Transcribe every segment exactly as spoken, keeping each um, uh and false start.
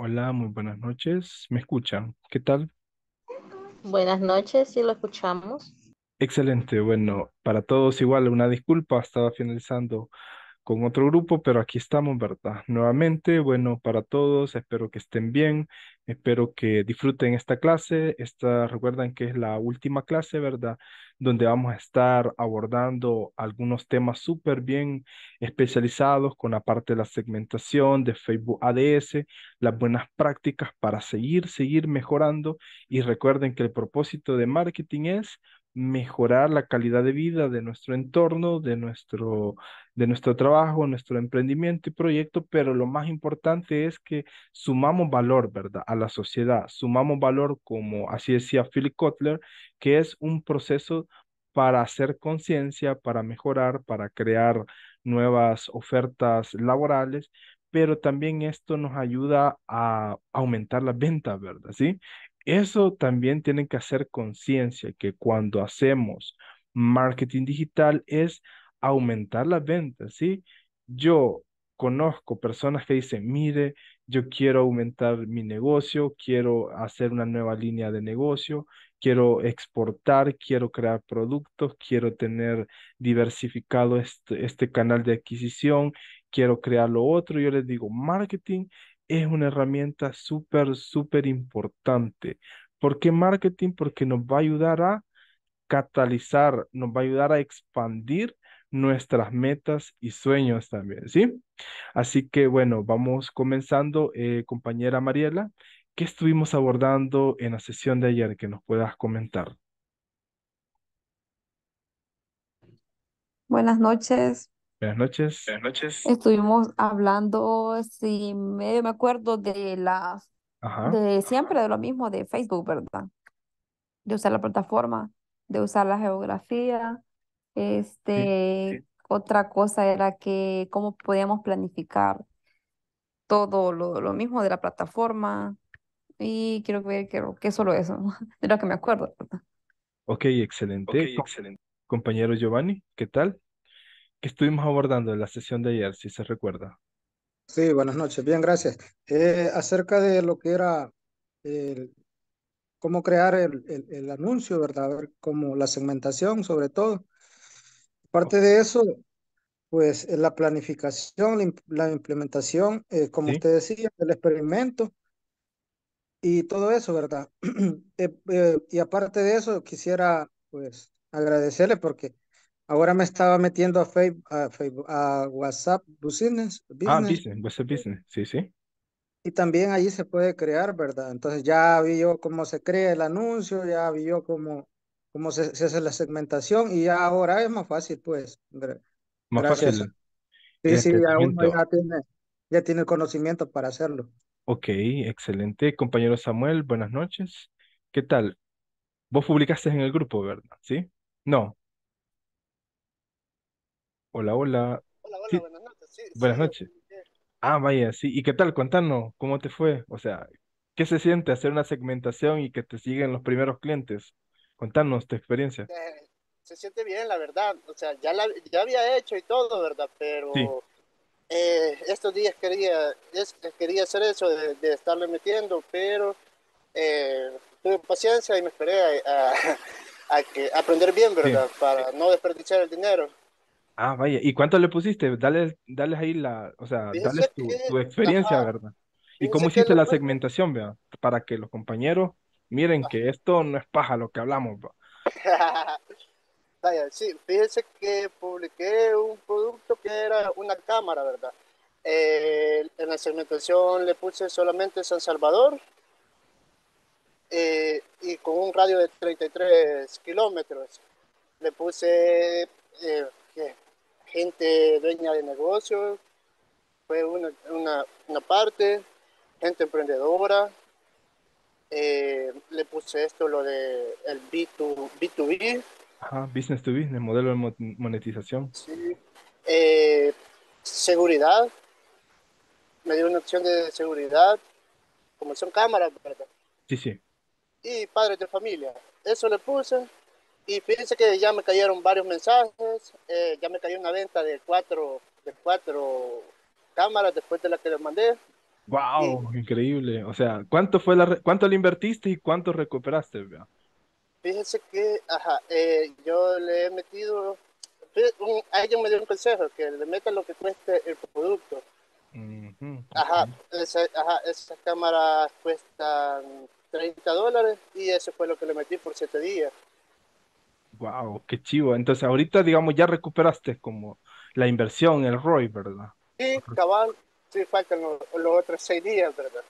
Hola, muy buenas noches. ¿Me escuchan? ¿Qué tal? Buenas noches, sí lo escuchamos. Excelente. Bueno, para todos igual, una disculpa, estaba finalizando con otro grupo, pero aquí estamos, ¿verdad? Nuevamente, bueno, para todos, espero que estén bien, espero que disfruten esta clase. Esta, recuerden que es la última clase, ¿verdad? Donde vamos a estar abordando algunos temas súper bien especializados con la parte de la segmentación, de Facebook A D S, las buenas prácticas para seguir, seguir mejorando. Y recuerden que el propósito de marketing es mejorar la calidad de vida de nuestro entorno, de nuestro, de nuestro trabajo, nuestro emprendimiento y proyecto, pero lo más importante es que sumamos valor, ¿verdad?, a la sociedad, sumamos valor, como así decía Philip Kotler, que es un proceso para hacer conciencia, para mejorar, para crear nuevas ofertas laborales, pero también esto nos ayuda a aumentar las ventas, ¿verdad?, ¿sí? Eso también tienen que hacer conciencia, que cuando hacemos marketing digital es aumentar las ventas, ¿sí? Yo conozco personas que dicen, mire, yo quiero aumentar mi negocio, quiero hacer una nueva línea de negocio, quiero exportar, quiero crear productos, quiero tener diversificado este, este canal de adquisición, quiero crear lo otro. Yo les digo, marketing es una herramienta súper, súper importante. ¿Por qué marketing? Porque nos va a ayudar a catalizar, nos va a ayudar a expandir nuestras metas y sueños también, ¿sí? Así que, bueno, vamos comenzando, eh, compañera Mariela. ¿Qué estuvimos abordando en la sesión de ayer que nos puedas comentar? Buenas noches. Buenas noches. Buenas noches. Estuvimos hablando, si me, me acuerdo, de la, Ajá. de siempre de lo mismo de Facebook, ¿verdad? De usar la plataforma, de usar la geografía. Este, sí, sí. Otra cosa era que cómo podíamos planificar todo lo, lo mismo de la plataforma. Y quiero ver que, que solo eso, de lo que me acuerdo, ¿verdad? Ok, excelente. Okay, Com excelente. Compañero Giovanni, ¿qué tal? Que estuvimos abordando en la sesión de ayer, si se recuerda. Sí, buenas noches. Bien, gracias. Eh, acerca de lo que era el, cómo crear el, el, el anuncio, ¿verdad? A ver, como la segmentación, sobre todo. Aparte de eso, pues la planificación, la, la implementación, eh, como ¿Sí? usted decía, el experimento y todo eso, ¿verdad? eh, eh, y aparte de eso, quisiera pues agradecerle porque ahora me estaba metiendo a Facebook, a, Facebook, a WhatsApp Business, Business. Ah, Business, WhatsApp Business, sí, sí. Y también allí se puede crear, ¿verdad? Entonces ya vi yo cómo se crea el anuncio, ya vi yo cómo, cómo se, se hace la segmentación y ya ahora es más fácil, pues. Más Gracias. fácil. Sí, sí, ya uno ya tiene, ya tiene el conocimiento para hacerlo. Ok, excelente. Compañero Samuel, buenas noches. ¿Qué tal? Vos publicaste en el grupo, ¿verdad? ¿Sí? No. Hola, hola. Hola, hola, sí. Buenas noches. Sí, buenas sí, noches. Bien. Ah, vaya, sí. ¿Y qué tal? Cuéntanos, ¿cómo te fue? O sea, ¿qué se siente hacer una segmentación y que te siguen los primeros clientes? Cuéntanos tu experiencia. Eh, se siente bien, la verdad. O sea, ya, la, ya había hecho y todo, ¿verdad? Pero sí. eh, estos días quería, es, quería hacer eso de, de estarle metiendo, pero eh, tuve paciencia y me esperé a, a, a que aprender bien, ¿verdad? Sí. Para no desperdiciar el dinero. Ah, vaya. ¿Y cuánto le pusiste? Dale, dale ahí la, o sea, dale tu, tu experiencia, ajá. ¿verdad? ¿Y cómo hiciste la segmentación, vea? Para que los compañeros miren que esto no es paja lo que hablamos, ¿verdad? Vaya, sí. Fíjense que publiqué un producto que era una cámara, ¿verdad? Eh, en la segmentación le puse solamente San Salvador eh, y con un radio de treinta y tres kilómetros. Le puse eh, que gente dueña de negocios, fue una, una, una parte, gente emprendedora, eh, le puse esto, lo de el B dos B. Ajá, business to business, modelo de monetización. Sí. Eh, seguridad, me dio una opción de seguridad, como son cámaras, ¿verdad? Sí, sí. Y padres de familia, eso le puse. Y fíjense que ya me cayeron varios mensajes, eh, ya me cayó una venta de cuatro, de cuatro cámaras después de la que les mandé. Wow, increíble. O sea, ¿cuánto fue la re- cuánto le invertiste y cuánto recuperaste? ¿Vea? Fíjense que, ajá, eh, yo le he metido, un, alguien me dio un consejo, que le meta lo que cueste el producto. Uh-huh. Ajá, esa, ajá, esas cámaras cuestan treinta dólares y eso fue lo que le metí por siete días. Wow, qué chivo. Entonces ahorita, digamos, ya recuperaste como la inversión, el R O I, ¿verdad? Sí, cabal, sí, faltan los, los otros seis días, ¿verdad?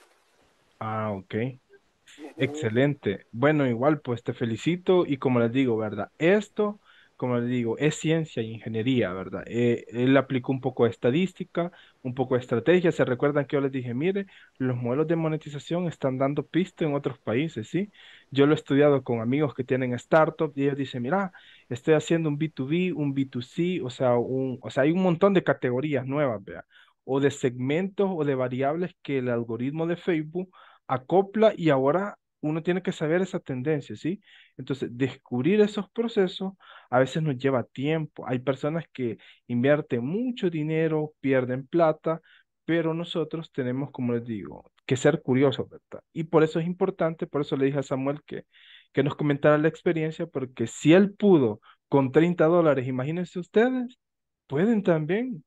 Ah, ok. Uh-huh. Excelente. Bueno, igual, pues te felicito y como les digo, ¿verdad? Esto, como les digo, es ciencia e ingeniería, ¿verdad? Eh, él aplicó un poco de estadística, un poco de estrategia. ¿Se recuerdan que yo les dije, mire, los modelos de monetización están dando pista en otros países, ¿sí? Yo lo he estudiado con amigos que tienen startups y ellos dicen, mira, estoy haciendo un B dos B, un B dos C, o sea, un, o sea hay un montón de categorías nuevas, ¿verdad? O de segmentos o de variables que el algoritmo de Facebook acopla y ahora uno tiene que saber esa tendencia, ¿sí? Entonces, descubrir esos procesos a veces nos lleva tiempo. Hay personas que invierten mucho dinero, pierden plata, pero nosotros tenemos, como les digo, que ser curiosos, ¿verdad? Y por eso es importante, por eso le dije a Samuel que, que nos comentara la experiencia, porque si él pudo con treinta dólares, imagínense ustedes, pueden también.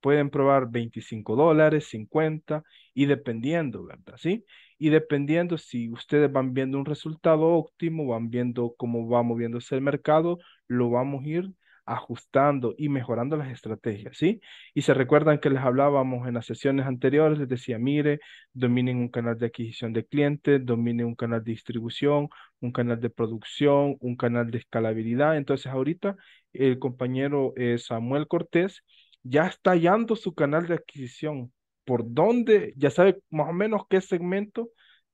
Pueden probar veinticinco dólares, cincuenta, y dependiendo, ¿verdad? ¿Sí? Y dependiendo si ustedes van viendo un resultado óptimo, van viendo cómo va moviéndose el mercado, lo vamos a ir ajustando y mejorando las estrategias, ¿sí? Y se recuerdan que les hablábamos en las sesiones anteriores, les decía, mire, dominen un canal de adquisición de clientes, dominen un canal de distribución, un canal de producción, un canal de escalabilidad. Entonces ahorita el compañero eh, Samuel Cortés ya está hallando su canal de adquisición, por dónde, ya sabe más o menos qué segmento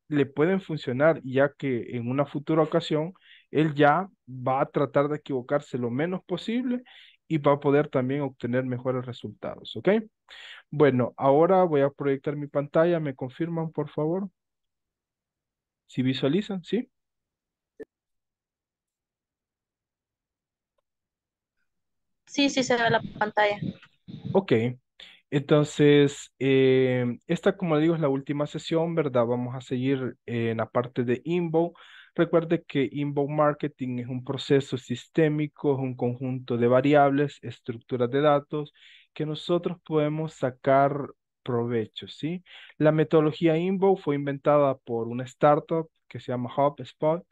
le pueden funcionar, ya que en una futura ocasión, él ya va a tratar de equivocarse lo menos posible y va a poder también obtener mejores resultados, ¿ok? Bueno, ahora voy a proyectar mi pantalla, ¿me confirman, por favor? ¿Sí visualizan? ¿Sí? Sí, sí se ve la pantalla. Ok, entonces, eh, esta, como digo, es la última sesión, ¿verdad? Vamos a seguir eh, en la parte de inbound. Recuerde que inbound marketing es un proceso sistémico, es un conjunto de variables, estructuras de datos, que nosotros podemos sacar provecho, ¿sí? La metodología inbound fue inventada por una startup que se llama HubSpot,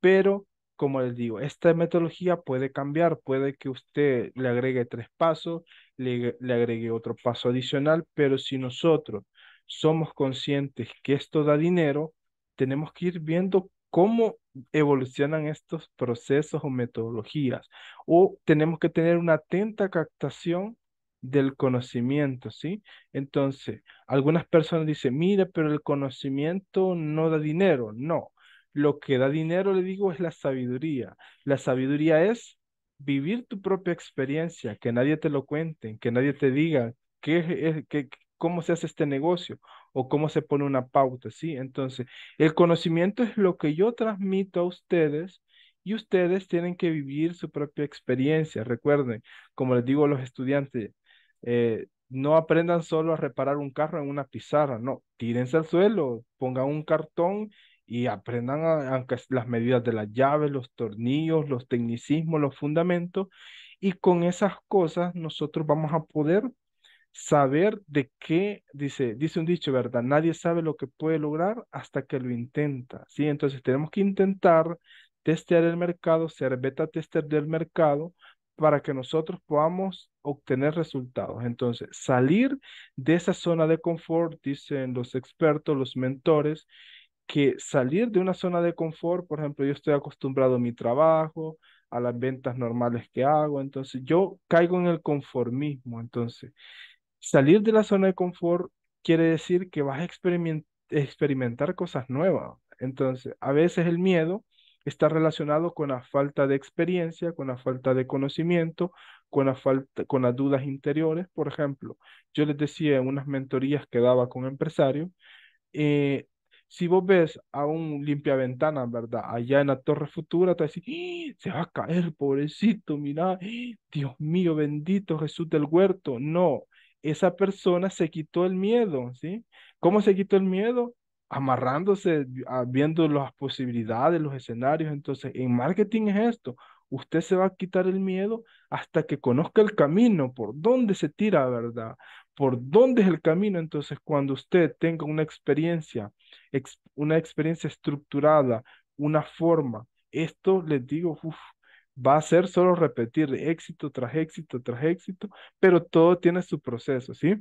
pero como les digo, esta metodología puede cambiar, puede que usted le agregue tres pasos, le, le agregue otro paso adicional, pero si nosotros somos conscientes que esto da dinero, tenemos que ir viendo cómo evolucionan estos procesos o metodologías, o tenemos que tener una atenta captación del conocimiento, ¿sí? Entonces, algunas personas dicen, mire, pero el conocimiento no da dinero, no. Lo que da dinero, le digo, es la sabiduría. La sabiduría es vivir tu propia experiencia, que nadie te lo cuente, que nadie te diga qué es, qué, cómo se hace este negocio o cómo se pone una pauta, ¿sí? Entonces, el conocimiento es lo que yo transmito a ustedes y ustedes tienen que vivir su propia experiencia. Recuerden, como les digo a los estudiantes, eh, no aprendan solo a reparar un carro en una pizarra, no, tírense al suelo, pongan un cartón y aprendan a, a las medidas de las llaves, los tornillos, los tecnicismos, los fundamentos, y con esas cosas nosotros vamos a poder saber de qué, dice, dice un dicho, ¿verdad? Nadie sabe lo que puede lograr hasta que lo intenta, ¿sí? Entonces tenemos que intentar testear el mercado, ser beta tester del mercado, para que nosotros podamos obtener resultados. Entonces, salir de esa zona de confort, dicen los expertos, los mentores, que salir de una zona de confort, por ejemplo, yo estoy acostumbrado a mi trabajo, a las ventas normales que hago, entonces yo caigo en el conformismo. Entonces, salir de la zona de confort quiere decir que vas a experiment- experimentar cosas nuevas. Entonces, a veces el miedo está relacionado con la falta de experiencia, con la falta de conocimiento, con la falta, con las dudas interiores. Por ejemplo, yo les decía en unas mentorías que daba con empresarios, eh, si vos ves a un limpiaventanas, ¿verdad? Allá en la Torre Futura, te vas a decir, se va a caer, pobrecito, mira, Dios mío, bendito Jesús del Huerto. No, esa persona se quitó el miedo, ¿sí? ¿Cómo se quitó el miedo? Amarrándose, viendo las posibilidades, los escenarios. Entonces, en marketing es esto. Usted se va a quitar el miedo hasta que conozca el camino, por dónde se tira, ¿verdad? Por dónde es el camino. Entonces, cuando usted tenga una experiencia, ex, una experiencia estructurada, una forma, esto les digo, uf, va a ser solo repetir éxito tras éxito tras éxito, pero todo tiene su proceso, ¿sí?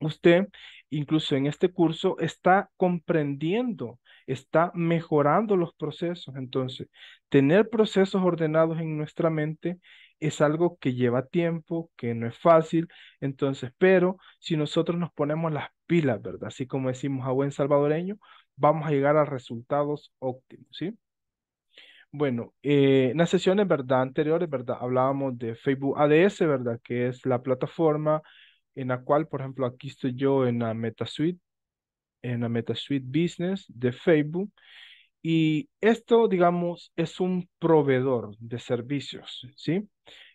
Usted, incluso en este curso, está comprendiendo, está mejorando los procesos. Entonces, tener procesos ordenados en nuestra mente es algo que lleva tiempo, que no es fácil. Entonces, pero si nosotros nos ponemos las pilas, ¿verdad? Así como decimos a buen salvadoreño, vamos a llegar a resultados óptimos, ¿sí? Bueno, eh, en las sesiones, ¿verdad? Anteriores, ¿verdad? Hablábamos de Facebook A D S, ¿verdad? Que es la plataforma en la cual, por ejemplo, aquí estoy yo en la MetaSuite, en la MetaSuite Business de Facebook. Y esto, digamos, es un proveedor de servicios, ¿sí?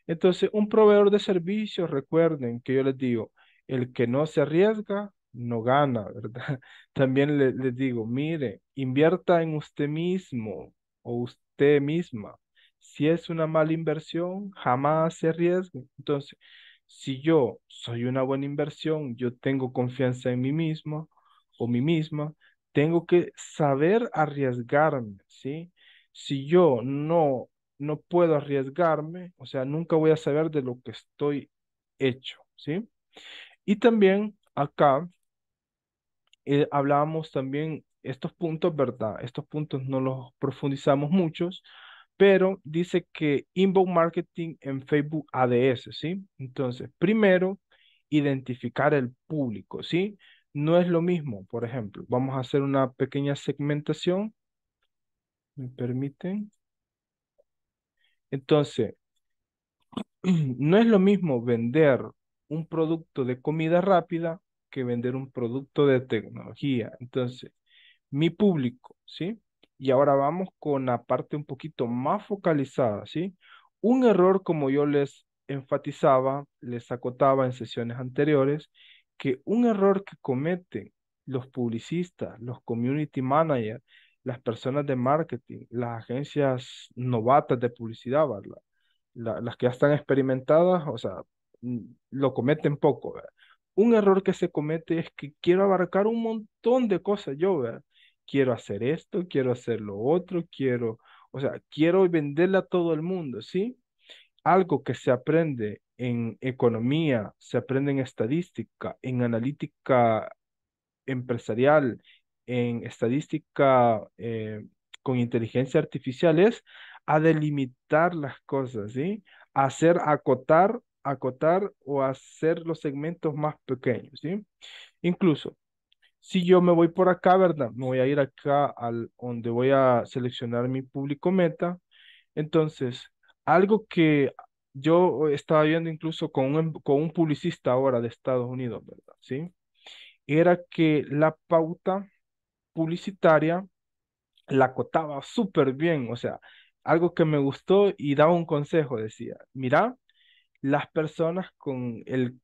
Entonces, un proveedor de servicios, recuerden que yo les digo, el que no se arriesga, no gana, ¿verdad? También le, les digo, mire, invierta en usted mismo o usted misma. Si es una mala inversión, jamás se arriesgue. Entonces, si yo soy una buena inversión, yo tengo confianza en mí mismo o mí misma, tengo que saber arriesgarme, ¿sí? Si yo no, no puedo arriesgarme, o sea, nunca voy a saber de lo que estoy hecho, ¿sí? Y también acá eh, hablábamos también estos puntos, ¿verdad? Estos puntos no los profundizamos muchos, pero dice que inbound marketing en Facebook A D S, ¿sí? Entonces, primero, identificar el público, ¿sí? No es lo mismo, por ejemplo, vamos a hacer una pequeña segmentación. ¿Me permiten? Entonces, no es lo mismo vender un producto de comida rápida que vender un producto de tecnología. Entonces, mi público, ¿sí? Y ahora vamos con la parte un poquito más focalizada, ¿sí? Un error, como yo les enfatizaba, les acotaba en sesiones anteriores, que un error que cometen los publicistas, los community managers, las personas de marketing, las agencias novatas de publicidad, ¿verdad? La, las que ya están experimentadas, o sea, lo cometen poco, ¿verdad? Un error que se comete es que quiero abarcar un montón de cosas yo, ¿verdad? Quiero hacer esto, quiero hacer lo otro, quiero, o sea, quiero venderle a todo el mundo, ¿sí? Algo que se aprende en economía, se aprende en estadística, en analítica empresarial, en estadística eh, con inteligencia artificial, es a delimitar las cosas, ¿sí? A hacer acotar, acotar o hacer los segmentos más pequeños, ¿sí? Incluso, si yo me voy por acá, ¿verdad? Me voy a ir acá al donde voy a seleccionar mi público meta. Entonces, algo que yo estaba viendo incluso con un, con un publicista ahora de Estados Unidos, ¿verdad? ¿Sí? Era que la pauta publicitaria la acotaba súper bien. O sea, algo que me gustó y daba un consejo, decía, mira, las personas con el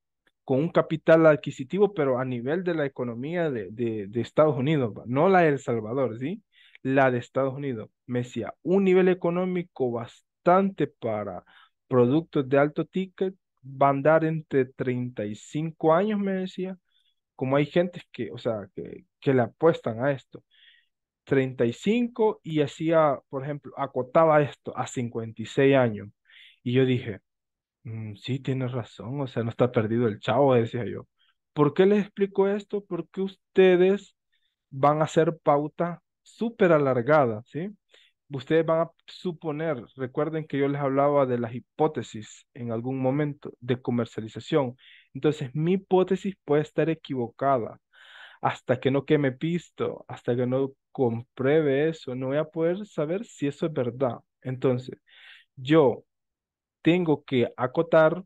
con un capital adquisitivo, pero a nivel de la economía de, de, de Estados Unidos, no la de El Salvador, ¿sí? La de Estados Unidos. Me decía, un nivel económico bastante para productos de alto ticket va a andar entre treinta y cinco años, me decía, como hay gente que, o sea, que, que le apuestan a esto. treinta y cinco y hacía, por ejemplo, acotaba esto a cincuenta y seis años. Y yo dije, sí, tienes razón, o sea, no está perdido el chavo, decía yo. ¿Por qué les explico esto? Porque ustedes van a hacer pauta súper alargada, ¿sí? Ustedes van a suponer, recuerden que yo les hablaba de las hipótesis en algún momento de comercialización. Entonces, mi hipótesis puede estar equivocada. Hasta que no queme pisto, hasta que no compruebe eso, no voy a poder saber si eso es verdad. Entonces, yo tengo que acotar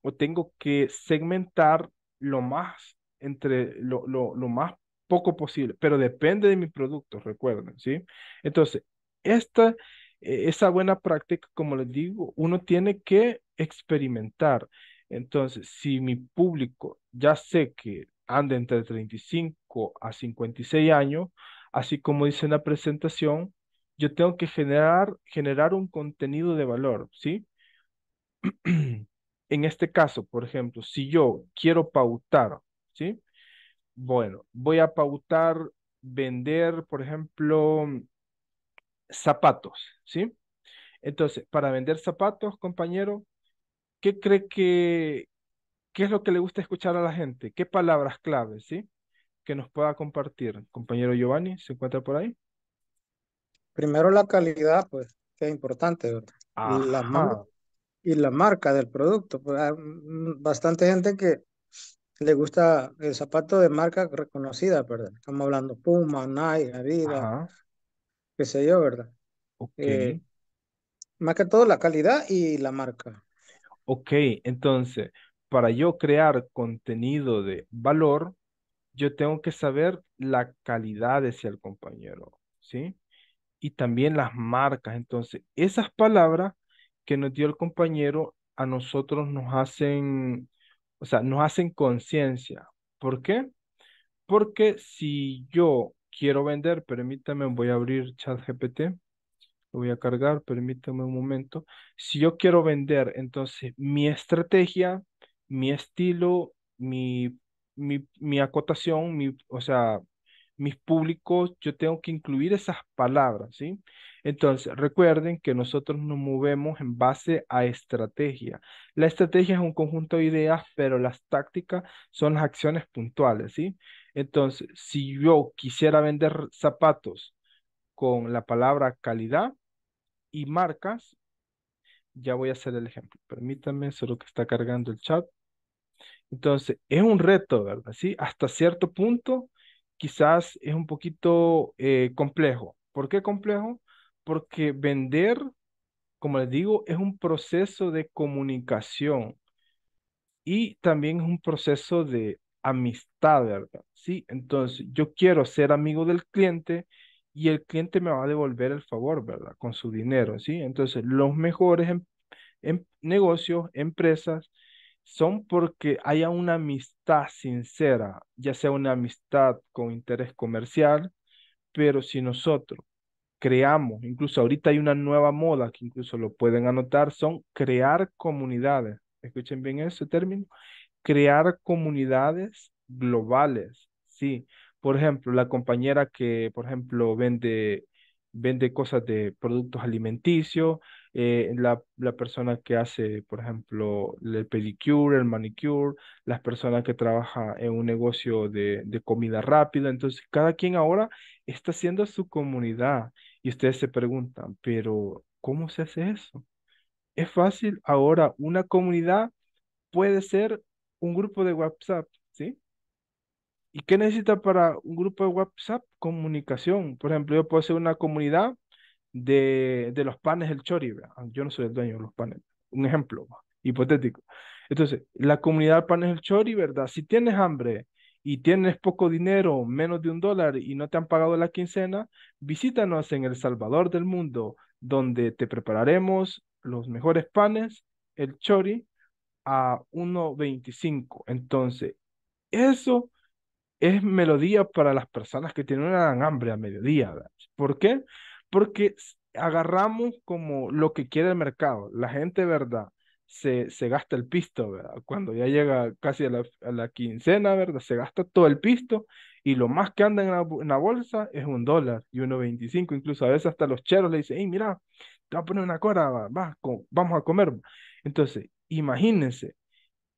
o tengo que segmentar lo más, entre lo, lo, lo más poco posible, pero depende de mi producto, recuerden, ¿sí? Entonces, esta, esa buena práctica, como les digo, uno tiene que experimentar. Entonces, si mi público ya sé que anda entre treinta y cinco a cincuenta y seis años, así como dice en la presentación, yo tengo que generar, generar un contenido de valor, ¿sí? En este caso, por ejemplo, si yo quiero pautar, ¿sí? Bueno, voy a pautar vender, por ejemplo, zapatos, ¿sí? Entonces, para vender zapatos, compañero, ¿qué cree que, qué es lo que le gusta escuchar a la gente? ¿Qué palabras clave, sí? Que nos pueda compartir. Compañero Giovanni, ¿se encuentra por ahí? Primero la calidad, pues, que es importante, ¿verdad? Ajá. La marca, y la marca del producto. Pues, hay bastante gente que le gusta el zapato de marca reconocida, ¿verdad? Estamos hablando Puma, Nike, Adidas, qué sé yo, ¿verdad? Okay. Eh, más que todo la calidad y la marca. Ok, entonces, para yo crear contenido de valor, yo tengo que saber la calidad de el compañero, ¿sí? Y también las marcas. Entonces, esas palabras que nos dio el compañero a nosotros nos hacen, o sea, nos hacen conciencia. ¿Por qué? Porque si yo quiero vender, permítame, voy a abrir ChatGPT. Lo voy a cargar, permítame un momento. Si yo quiero vender, entonces mi estrategia, mi estilo, mi, mi, mi acotación, mi, o sea, mis públicos, yo tengo que incluir esas palabras, ¿sí? Entonces, recuerden que nosotros nos movemos en base a estrategia. La estrategia es un conjunto de ideas, pero las tácticas son las acciones puntuales, ¿sí? Entonces, si yo quisiera vender zapatos con la palabra calidad y marcas, ya voy a hacer el ejemplo. Permítanme, solo que está cargando el chat. Entonces, es un reto, ¿verdad? ¿Sí? Hasta cierto punto, quizás es un poquito eh, complejo. ¿Por qué complejo? Porque vender, como les digo, es un proceso de comunicación y también es un proceso de amistad, ¿verdad? ¿Sí? Entonces, yo quiero ser amigo del cliente y el cliente me va a devolver el favor, ¿verdad? Con su dinero, ¿sí? Entonces, los mejores en, en negocios, empresas, son porque haya una amistad sincera, ya sea una amistad con interés comercial, pero si nosotros creamos, incluso ahorita hay una nueva moda que incluso lo pueden anotar, son crear comunidades. Escuchen bien ese término, crear comunidades globales, ¿sí? Por ejemplo, la compañera que, por ejemplo, vende, vende cosas de productos alimenticios, eh, la, la persona que hace, por ejemplo, el pedicure, el manicure, las personas que trabaja en un negocio de, de comida rápida. Entonces, cada quien ahora está haciendo su comunidad. Y ustedes se preguntan, pero ¿cómo se hace eso? Es fácil. Ahora, una comunidad puede ser un grupo de WhatsApp, ¿sí? ¿Y qué necesita para un grupo de WhatsApp? Comunicación. Por ejemplo, yo puedo hacer una comunidad de, de los panes El Chori, ¿verdad? Yo no soy el dueño de los panes. Un ejemplo hipotético. Entonces, la comunidad Panes El Chori, ¿verdad? Si tienes hambre y tienes poco dinero, menos de un dólar y no te han pagado la quincena, visítanos en El Salvador del mundo, donde te prepararemos los mejores panes El Chori a uno veinticinco. Entonces, eso es melodía para las personas que tienen una hambre a mediodía, ¿verdad? ¿Por qué? Porque agarramos como lo que quiere el mercado. La gente, ¿verdad? Se, se gasta el pisto, ¿verdad? Cuando ya llega casi a la, a la quincena, ¿verdad? Se gasta todo el pisto y lo más que anda en la, en la bolsa es un dólar y uno veinticinco. Incluso a veces hasta los cheros le dicen, hey, mira, te voy a poner una cora, va, va, con, vamos a comer. Entonces, imagínense,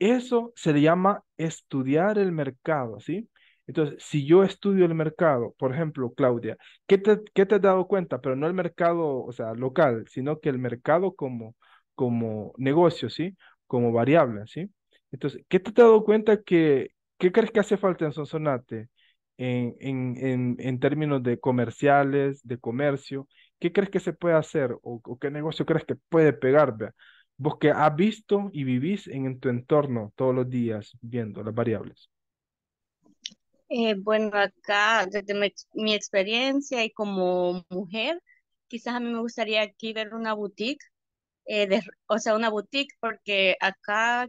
eso se le llama estudiar el mercado, ¿sí? Entonces, si yo estudio el mercado, por ejemplo, Claudia, ¿qué te, qué te has dado cuenta? Pero no el mercado, o sea, local, sino que el mercado como, como negocio, ¿sí? Como variable, ¿sí? Entonces, ¿qué te has dado cuenta que, qué crees que hace falta en Sonsonate? En, en, en, en términos de comerciales, de comercio, ¿qué crees que se puede hacer? ¿O, o qué negocio crees que puede pegar? ¿Vea? Vos que has visto y vivís en, en tu entorno todos los días viendo las variables. Eh, bueno, acá, desde mi, mi experiencia y como mujer, quizás a mí me gustaría aquí ver una boutique, eh, de, o sea, una boutique, porque acá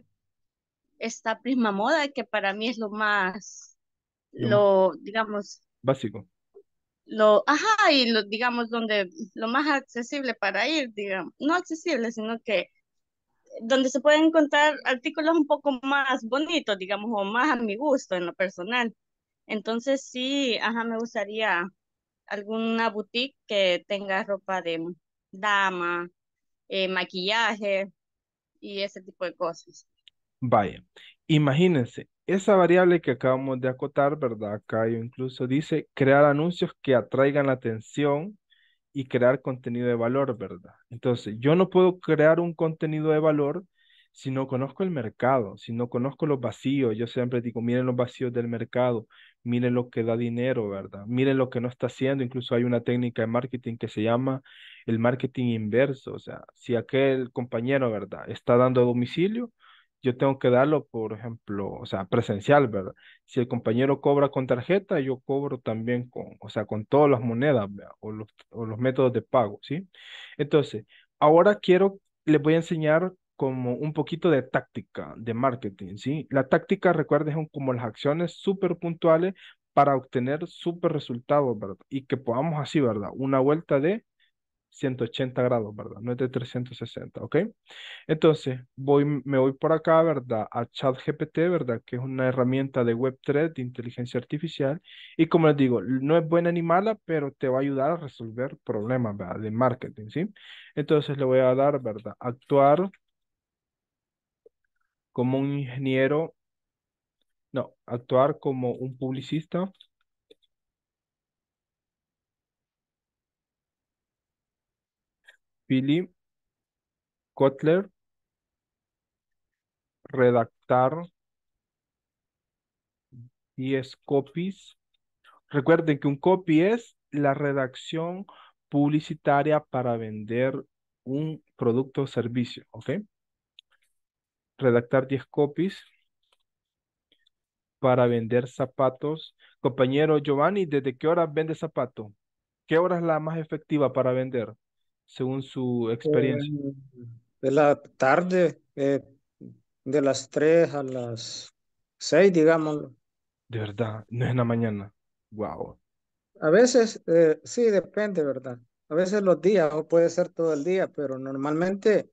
está Prisma Moda, que para mí es lo más, lo, lo digamos... básico. Lo, ajá, y lo, digamos, donde lo más accesible para ir, digamos, no accesible, sino que donde se pueden encontrar artículos un poco más bonitos, digamos, o más a mi gusto en lo personal. Entonces sí, ajá, me gustaría alguna boutique que tenga ropa de dama, eh, maquillaje y ese tipo de cosas. Vaya, imagínense, esa variable que acabamos de acotar, ¿verdad? Acá incluso dice crear anuncios que atraigan la atención y crear contenido de valor, ¿verdad? Entonces, yo no puedo crear un contenido de valor si no conozco el mercado, si no conozco los vacíos. Yo siempre digo, miren los vacíos del mercado, miren lo que da dinero, ¿verdad? Miren lo que no está haciendo. Incluso hay una técnica de marketing que se llama el marketing inverso. O sea, si aquel compañero, ¿verdad?, está dando a domicilio, yo tengo que darlo, por ejemplo, o sea, presencial, ¿verdad? Si el compañero cobra con tarjeta, yo cobro también con, o sea, con todas las monedas, o los, o los métodos de pago, ¿sí? Entonces, ahora quiero, les voy a enseñar como un poquito de táctica de marketing, ¿sí? La táctica, recuerden, son como las acciones súper puntuales para obtener súper resultados, ¿verdad? Y que podamos así, ¿verdad? Una vuelta de ciento ochenta grados, ¿verdad? No es de trescientos sesenta, ¿ok? Entonces, voy, me voy por acá, ¿verdad?, a ChatGPT, ¿verdad?, que es una herramienta de web tres, de inteligencia artificial. Y como les digo, no es buena ni mala, pero te va a ayudar a resolver problemas, ¿verdad?, de marketing, ¿sí? Entonces, le voy a dar, ¿verdad?, actuar como un ingeniero, no, actuar como un publicista. Philip Kotler, redactar diez copies. Recuerden que un copy es la redacción publicitaria para vender un producto o servicio, ¿ok? Redactar diez copies para vender zapatos. Compañero Giovanni, ¿desde qué horas vende zapatos? ¿Qué hora es la más efectiva para vender, según su experiencia? Eh, de la tarde, eh, de las tres a las seis, digámoslo. De verdad, no es en la mañana. Wow. A veces, eh, sí, depende, ¿verdad? A veces los días, o puede ser todo el día, pero normalmente,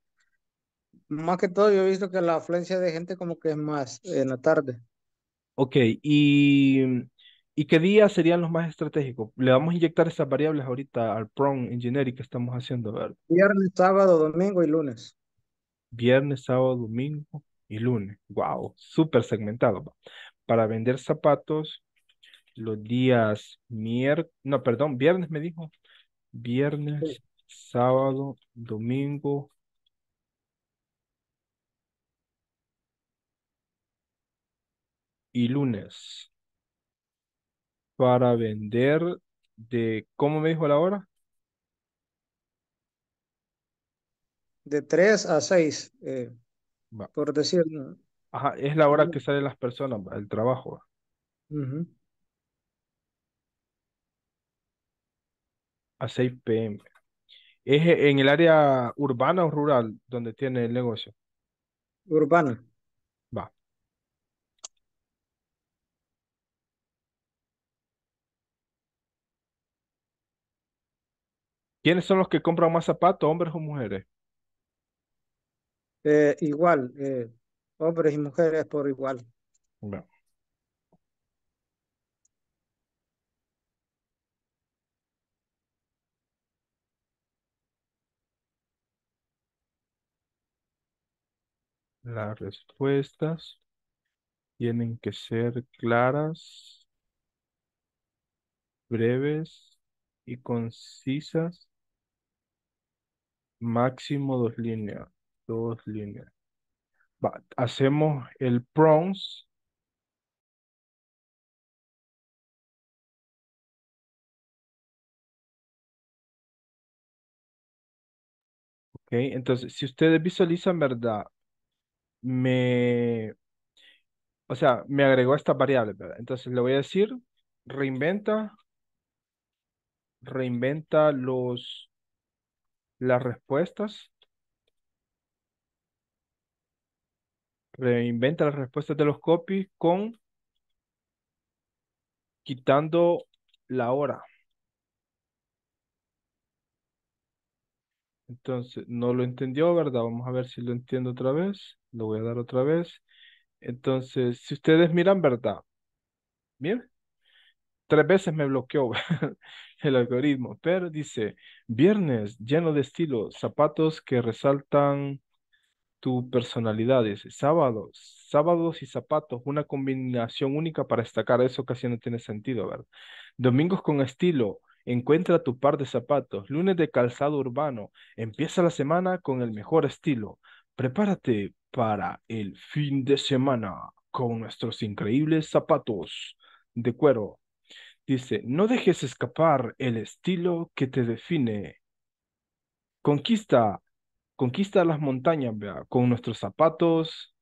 más que todo, yo he visto que la afluencia de gente como que es más en la tarde. Ok, y... ¿Y qué días serían los más estratégicos? Le vamos a inyectar esas variables ahorita al prompt engineering que estamos haciendo, ¿verdad? Viernes, sábado, domingo y lunes. Viernes, sábado, domingo y lunes. Wow, súper segmentado. ¿Va? Para vender zapatos los días miércoles, no, perdón, viernes me dijo. Viernes, sí. Sábado, domingo. Y lunes. Para vender de, ¿cómo me dijo la hora? De tres a seis, eh, por decir. Ajá, es la hora que salen las personas, el trabajo. Uh-huh. A seis pe eme. ¿Es en el área urbana o rural donde tiene el negocio? Urbana. Va. ¿Quiénes son los que compran más zapatos, hombres o mujeres? Eh, igual, eh, hombres y mujeres por igual. No. Las respuestas tienen que ser claras, breves y concisas. Máximo dos líneas. Dos líneas. Va, hacemos el prompt. Ok, entonces, si ustedes visualizan, ¿verdad? Me... O sea, me agregó esta variable, ¿verdad? Entonces, le voy a decir, reinventa. Reinventa los... las respuestas Reinventa las respuestas de los copies con quitando la hora. Entonces, no lo entendió, ¿verdad? Vamos a ver si lo entiendo otra vez. Lo voy a dar otra vez. Entonces, si ustedes miran, ¿verdad? Bien. Tres veces me bloqueó el algoritmo, pero dice, viernes lleno de estilo, zapatos que resaltan tu personalidad. Dice, sábados, sábados y zapatos, una combinación única para destacar. Eso casi no tiene sentido, ¿verdad? Domingos con estilo. Encuentra tu par de zapatos. Lunes de calzado urbano. Empieza la semana con el mejor estilo. Prepárate para el fin de semana con nuestros increíbles zapatos de cuero. Dice, no dejes escapar el estilo que te define. Conquista, conquista las montañas, ¿verdad? Con nuestros zapatos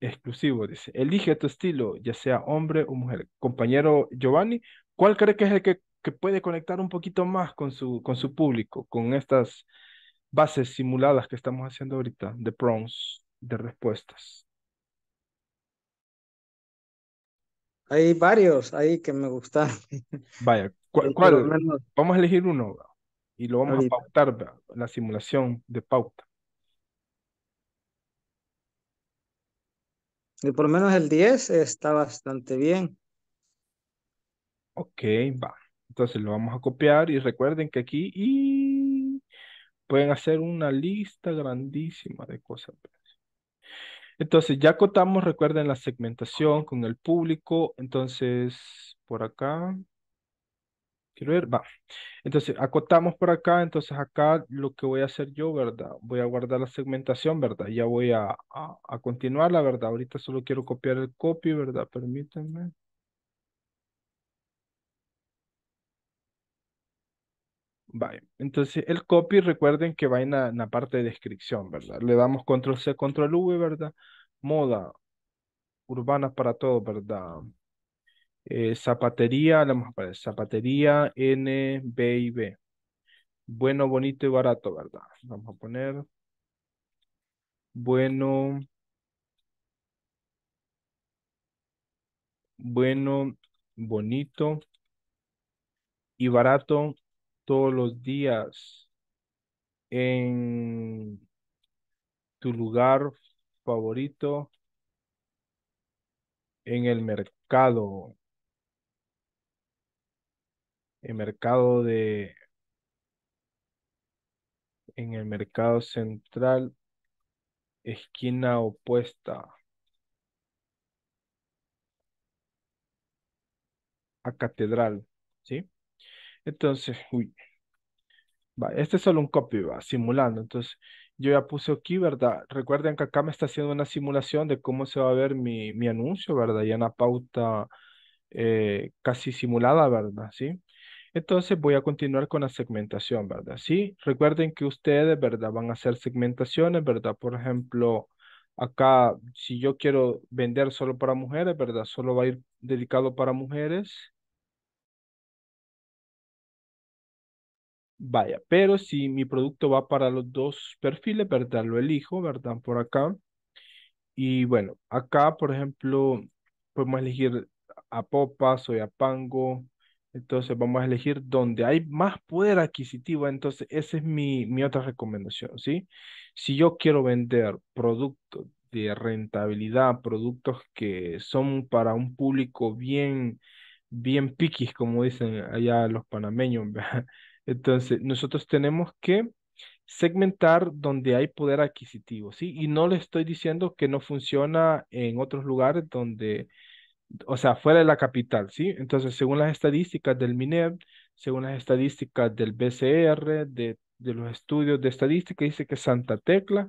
exclusivos. Dice, elige tu estilo, ya sea hombre o mujer. Compañero Giovanni, ¿cuál cree que es el que que puede conectar un poquito más con su, con su público, con estas bases simuladas que estamos haciendo ahorita, de prompts, de respuestas? Hay varios ahí que me gustan. Vaya, ¿cuál? cuál? Vamos a elegir uno, bro, y lo vamos ahorita a pautar, bro, la simulación de pauta. Y por lo menos el diez está bastante bien. Ok, va. Entonces lo vamos a copiar y recuerden que aquí y pueden hacer una lista grandísima de cosas. Entonces ya acotamos, recuerden, la segmentación con el público. Entonces por acá, quiero ver, va. Entonces acotamos por acá, entonces acá lo que voy a hacer yo, ¿verdad? Voy a guardar la segmentación, ¿verdad? Ya voy a, a, a continuar, la verdad. Ahorita solo quiero copiar el copy, ¿verdad? Permítanme. Vale. Entonces el copy, recuerden que va en la, en la parte de descripción, ¿verdad? Le damos control C, control V, ¿verdad? Moda, urbana para todos, ¿verdad? Eh, zapatería, le vamos a poner zapatería, N, B y B. Bueno, bonito y barato, ¿verdad? Vamos a poner bueno, bueno, bonito y barato todos los días en tu lugar favorito en el mercado el mercado de en el mercado central, esquina opuesta a Catedral, ¿sí? Entonces, uy, va, este es solo un copy, va, simulando. Entonces, yo ya puse aquí, ¿verdad? Recuerden que acá me está haciendo una simulación de cómo se va a ver mi, mi anuncio, ¿verdad? Ya una pauta eh, casi simulada, ¿verdad? ¿Sí? Entonces, voy a continuar con la segmentación, ¿verdad? Sí, recuerden que ustedes, ¿verdad? Van a hacer segmentaciones, ¿verdad? Por ejemplo, acá, si yo quiero vender solo para mujeres, ¿verdad? Solo va a ir dedicado para mujeres. Vaya, pero si mi producto va para los dos perfiles, ¿verdad? Lo elijo, ¿verdad? Por acá. Y bueno, acá, por ejemplo, podemos elegir a Popas o a Pango. Entonces vamos a elegir donde hay más poder adquisitivo. Entonces esa es mi, mi otra recomendación, ¿sí? Si yo quiero vender productos de rentabilidad, productos que son para un público bien, bien piquis, como dicen allá los panameños, ¿verdad? Entonces, nosotros tenemos que segmentar donde hay poder adquisitivo, ¿sí? Y no le estoy diciendo que no funciona en otros lugares donde, o sea, fuera de la capital, ¿sí? Entonces, según las estadísticas del MINEB, según las estadísticas del B C R, de, de los estudios de estadística, dice que Santa Tecla,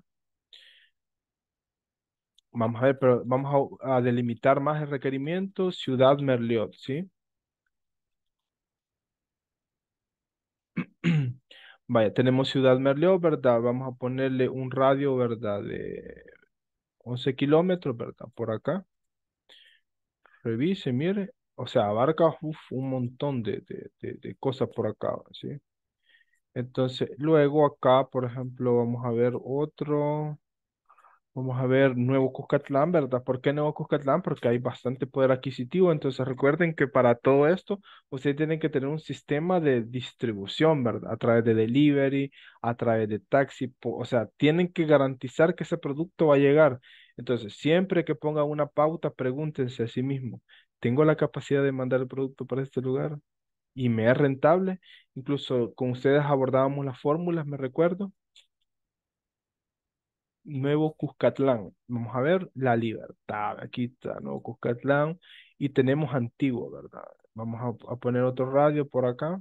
vamos a ver, pero vamos a, a delimitar más el requerimiento, Ciudad Merliot, ¿sí? Vaya, tenemos Ciudad Merlío, ¿verdad? Vamos a ponerle un radio, ¿verdad? De once kilómetros, ¿verdad? Por acá. Revise, mire. O sea, abarca uf, un montón de, de, de, de cosas por acá, ¿sí? Entonces, luego acá, por ejemplo, vamos a ver otro. Vamos a ver Nuevo Cuscatlán, ¿verdad? ¿Por qué Nuevo Cuscatlán? Porque hay bastante poder adquisitivo. Entonces recuerden que para todo esto ustedes tienen que tener un sistema de distribución, ¿verdad? A través de delivery, a través de taxi. O sea, tienen que garantizar que ese producto va a llegar. Entonces siempre que pongan una pauta, pregúntense a sí mismos, ¿tengo la capacidad de mandar el producto para este lugar? ¿Y me es rentable? Incluso con ustedes abordábamos las fórmulas, me recuerdo. Nuevo Cuscatlán, vamos a ver La Libertad, aquí está Nuevo Cuscatlán, y tenemos Antiguo, ¿verdad? Vamos a, a poner otro radio por acá,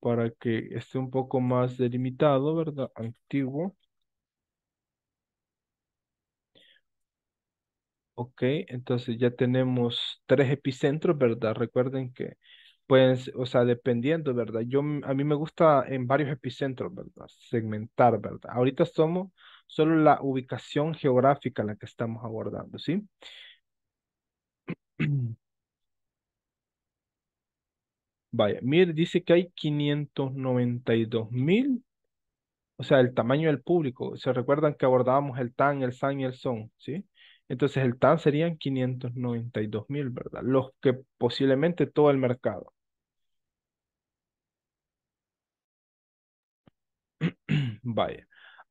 para que esté un poco más delimitado, ¿verdad? Antiguo. Ok, entonces ya tenemos tres epicentros, ¿verdad? Recuerden que pues, o sea, dependiendo, ¿verdad? Yo, a mí me gusta en varios epicentros, ¿verdad? Segmentar, ¿verdad? Ahorita somos solo la ubicación geográfica la que estamos abordando, ¿sí? Vaya, mire, dice que hay quinientos noventa y dos mil, o sea, el tamaño del público. ¿Se recuerdan que abordábamos el T A N, el S A N y el S O N, ¿sí? Entonces el T A N serían quinientos noventa y dos mil, ¿verdad? Los que posiblemente todo el mercado. Vaya,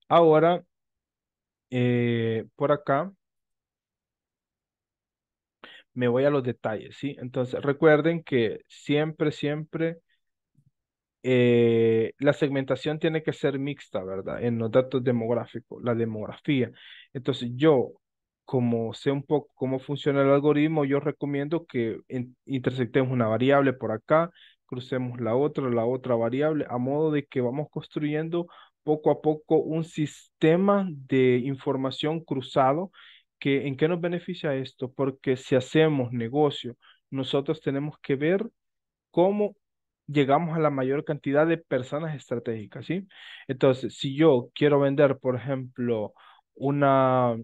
ahora eh, por acá me voy a los detalles, ¿sí? Entonces recuerden que siempre, siempre eh, la segmentación tiene que ser mixta, ¿verdad? En los datos demográficos, la demografía. Entonces yo, como sé un poco cómo funciona el algoritmo, yo recomiendo que intersectemos una variable por acá, crucemos la otra, la otra variable, a modo de que vamos construyendo poco a poco un sistema de información cruzado. Que, ¿en qué nos beneficia esto? Porque si hacemos negocio, nosotros tenemos que ver cómo llegamos a la mayor cantidad de personas estratégicas, ¿sí? Entonces, si yo quiero vender, por ejemplo, una...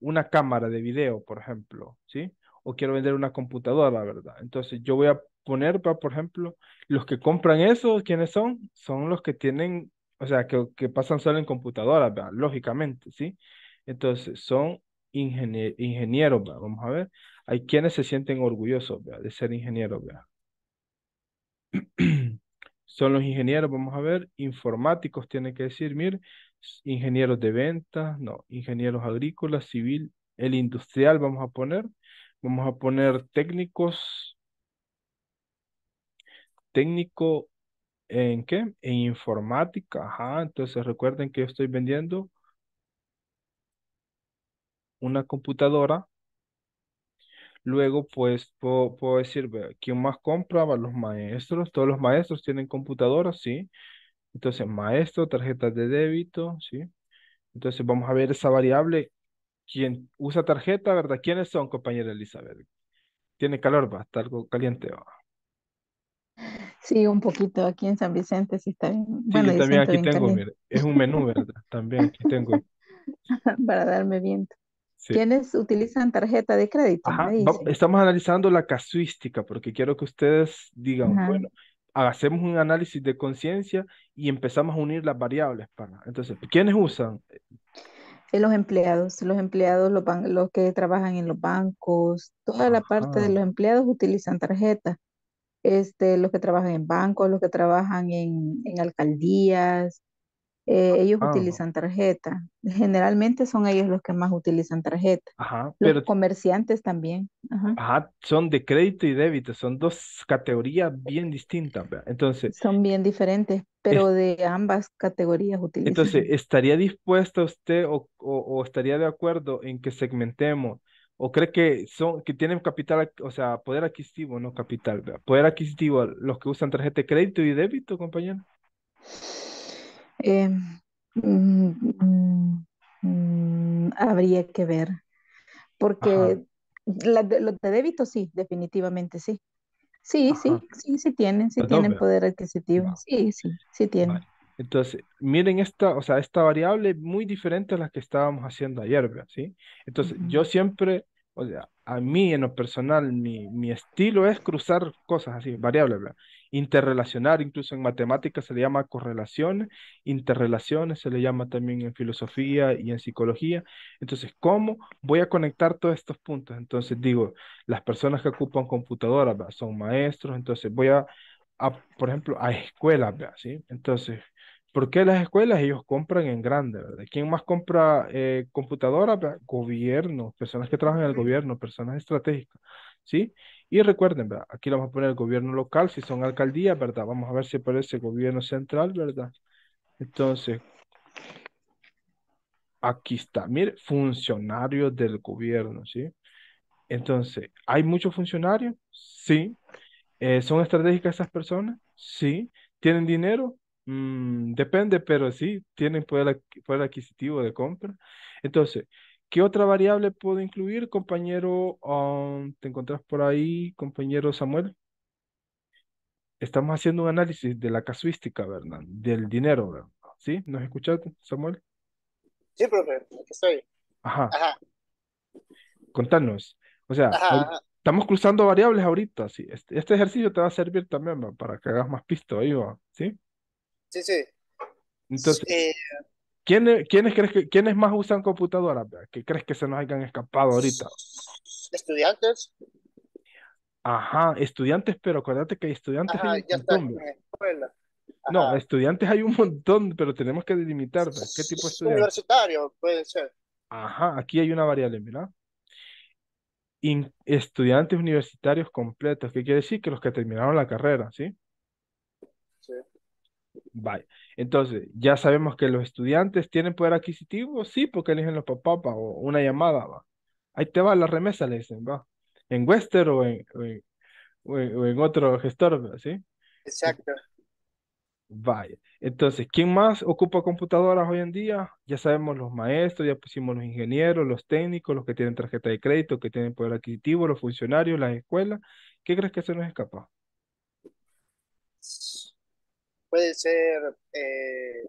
una cámara de video, por ejemplo, ¿sí? O quiero vender una computadora, ¿verdad? Entonces yo voy a poner, por ejemplo, los que compran eso, ¿quiénes son? Son los que tienen, o sea, que, que pasan solo en computadoras, ¿verdad? Lógicamente, ¿sí? Entonces son ingenier ingenieros, ¿verdad? Vamos a ver. Hay quienes se sienten orgullosos, ¿verdad? De ser ingenieros, ¿verdad? Son los ingenieros, vamos a ver, informáticos tiene que decir, mire, ingenieros de ventas, no, ingenieros agrícolas, civil, el industrial vamos a poner, vamos a poner técnicos, técnico, ¿en qué? En informática, ajá, entonces recuerden que yo estoy vendiendo una computadora. Luego, pues, puedo, puedo decir, ¿quién más compra? Los maestros. Todos los maestros tienen computadoras, ¿sí? Entonces, maestro, tarjetas de débito, ¿sí? Entonces, vamos a ver esa variable. ¿Quién usa tarjeta, verdad? ¿Quiénes son, compañera Elizabeth? ¿Tiene calor? ¿Va? ¿Está algo caliente? ¿Va? Sí, un poquito. Aquí en San Vicente sí está bien. Sí, bueno, yo también aquí tengo, caliente. Mire. Es un menú, ¿verdad? También aquí tengo. Para darme viento. Sí. ¿Quiénes utilizan tarjeta de crédito? Ajá, estamos analizando la casuística porque quiero que ustedes digan, ajá, bueno, hacemos un análisis de conciencia y empezamos a unir las variables. Para, entonces, ¿quiénes usan? Los empleados, los empleados, los, los que trabajan en los bancos, toda la, ajá, parte de los empleados utilizan tarjeta. Este, los que trabajan en bancos, los que trabajan en, en alcaldías. Eh, ellos ah. utilizan tarjeta. Generalmente son ellos los que más utilizan tarjeta. Ajá, pero... Los comerciantes también. Ajá. Ajá, son de crédito y débito. Son dos categorías bien distintas. Entonces, son bien diferentes, pero es... de ambas categorías utilizan. Entonces, ¿estaría dispuesta usted o, o, o estaría de acuerdo en que segmentemos? ¿O cree que son, que tienen capital, o sea, poder adquisitivo, no capital, ¿verdad? Poder adquisitivo, los que usan tarjeta de crédito y débito, compañero? Eh, mm, mm, mm, habría que ver porque los de, de débito sí, definitivamente sí sí, ajá, sí, sí, sí tienen sí Perdón, tienen poder adquisitivo, no. sí, sí, sí tienen. Vale. Entonces, miren esta, o sea, esta variable muy diferente a la que estábamos haciendo ayer, ¿sí? Entonces, uh-huh, yo siempre O sea, a mí en lo personal, mi, mi estilo es cruzar cosas así, variables, bla, interrelacionar, incluso en matemáticas se le llama correlaciones, interrelaciones se le llama también en filosofía y en psicología. Entonces, ¿cómo voy a conectar todos estos puntos? Entonces digo, las personas que ocupan computadoras, ¿verdad?, son maestros, entonces voy a, a por ejemplo, a escuelas, ¿verdad?, ¿sí? Entonces, ¿por qué las escuelas? Ellos compran en grande, ¿verdad? ¿Quién más compra eh, computadoras? Gobiernos, personas que trabajan en el gobierno, personas estratégicas, ¿sí? Y recuerden, ¿verdad?, aquí vamos a poner el gobierno local, si son alcaldías, ¿verdad? Vamos a ver si aparece gobierno central, ¿verdad? Entonces, aquí está, mire, funcionarios del gobierno, ¿sí? Entonces, ¿hay muchos funcionarios? Sí. Eh, ¿son estratégicas esas personas? Sí. ¿Tienen dinero? Mm, depende, pero sí, tienen poder, poder adquisitivo de compra. Entonces, ¿qué otra variable puedo incluir, compañero? Um, ¿te encontrás por ahí, compañero Samuel? Estamos haciendo un análisis de la casuística, ¿verdad?, del dinero, ¿verdad? ¿Sí? ¿Nos escuchaste, Samuel? Sí, profe, aquí estoy. Ajá. Ajá. Contanos. O sea, ajá, ahorita, ajá. estamos cruzando variables ahorita, ¿sí? Este, este ejercicio te va a servir también, ¿verdad?, para que hagas más pisto ahí, ¿verdad? ¿Sí? Sí, sí. Entonces, eh, ¿quiénes, quiénes, crees que, ¿quiénes más usan computadoras? ¿Qué crees que se nos hayan escapado ahorita? Estudiantes. Ajá, estudiantes, pero acuérdate que hay estudiantes. Ajá, hay ya montón, está en escuela. Ajá. No, estudiantes hay un montón, pero tenemos que delimitar, ¿verdad?, qué tipo de estudiantes. Universitario, puede ser. Ajá, aquí hay una variable, mira. In, estudiantes universitarios completos, ¿qué quiere decir? Que los que terminaron la carrera, ¿sí? Sí. Vale, entonces, ya sabemos que los estudiantes tienen poder adquisitivo, sí, porque eligen los papás, pa, o una llamada, va. Ahí te va la remesa, le dicen, va. En Western o en, o en, o en otro gestor, ¿sí? Exacto. Vale, entonces, ¿quién más ocupa computadoras hoy en día? Ya sabemos los maestros, ya pusimos los ingenieros, los técnicos, los que tienen tarjeta de crédito, que tienen poder adquisitivo, los funcionarios, las escuelas. ¿Qué crees que se nos escapa? Puede ser eh,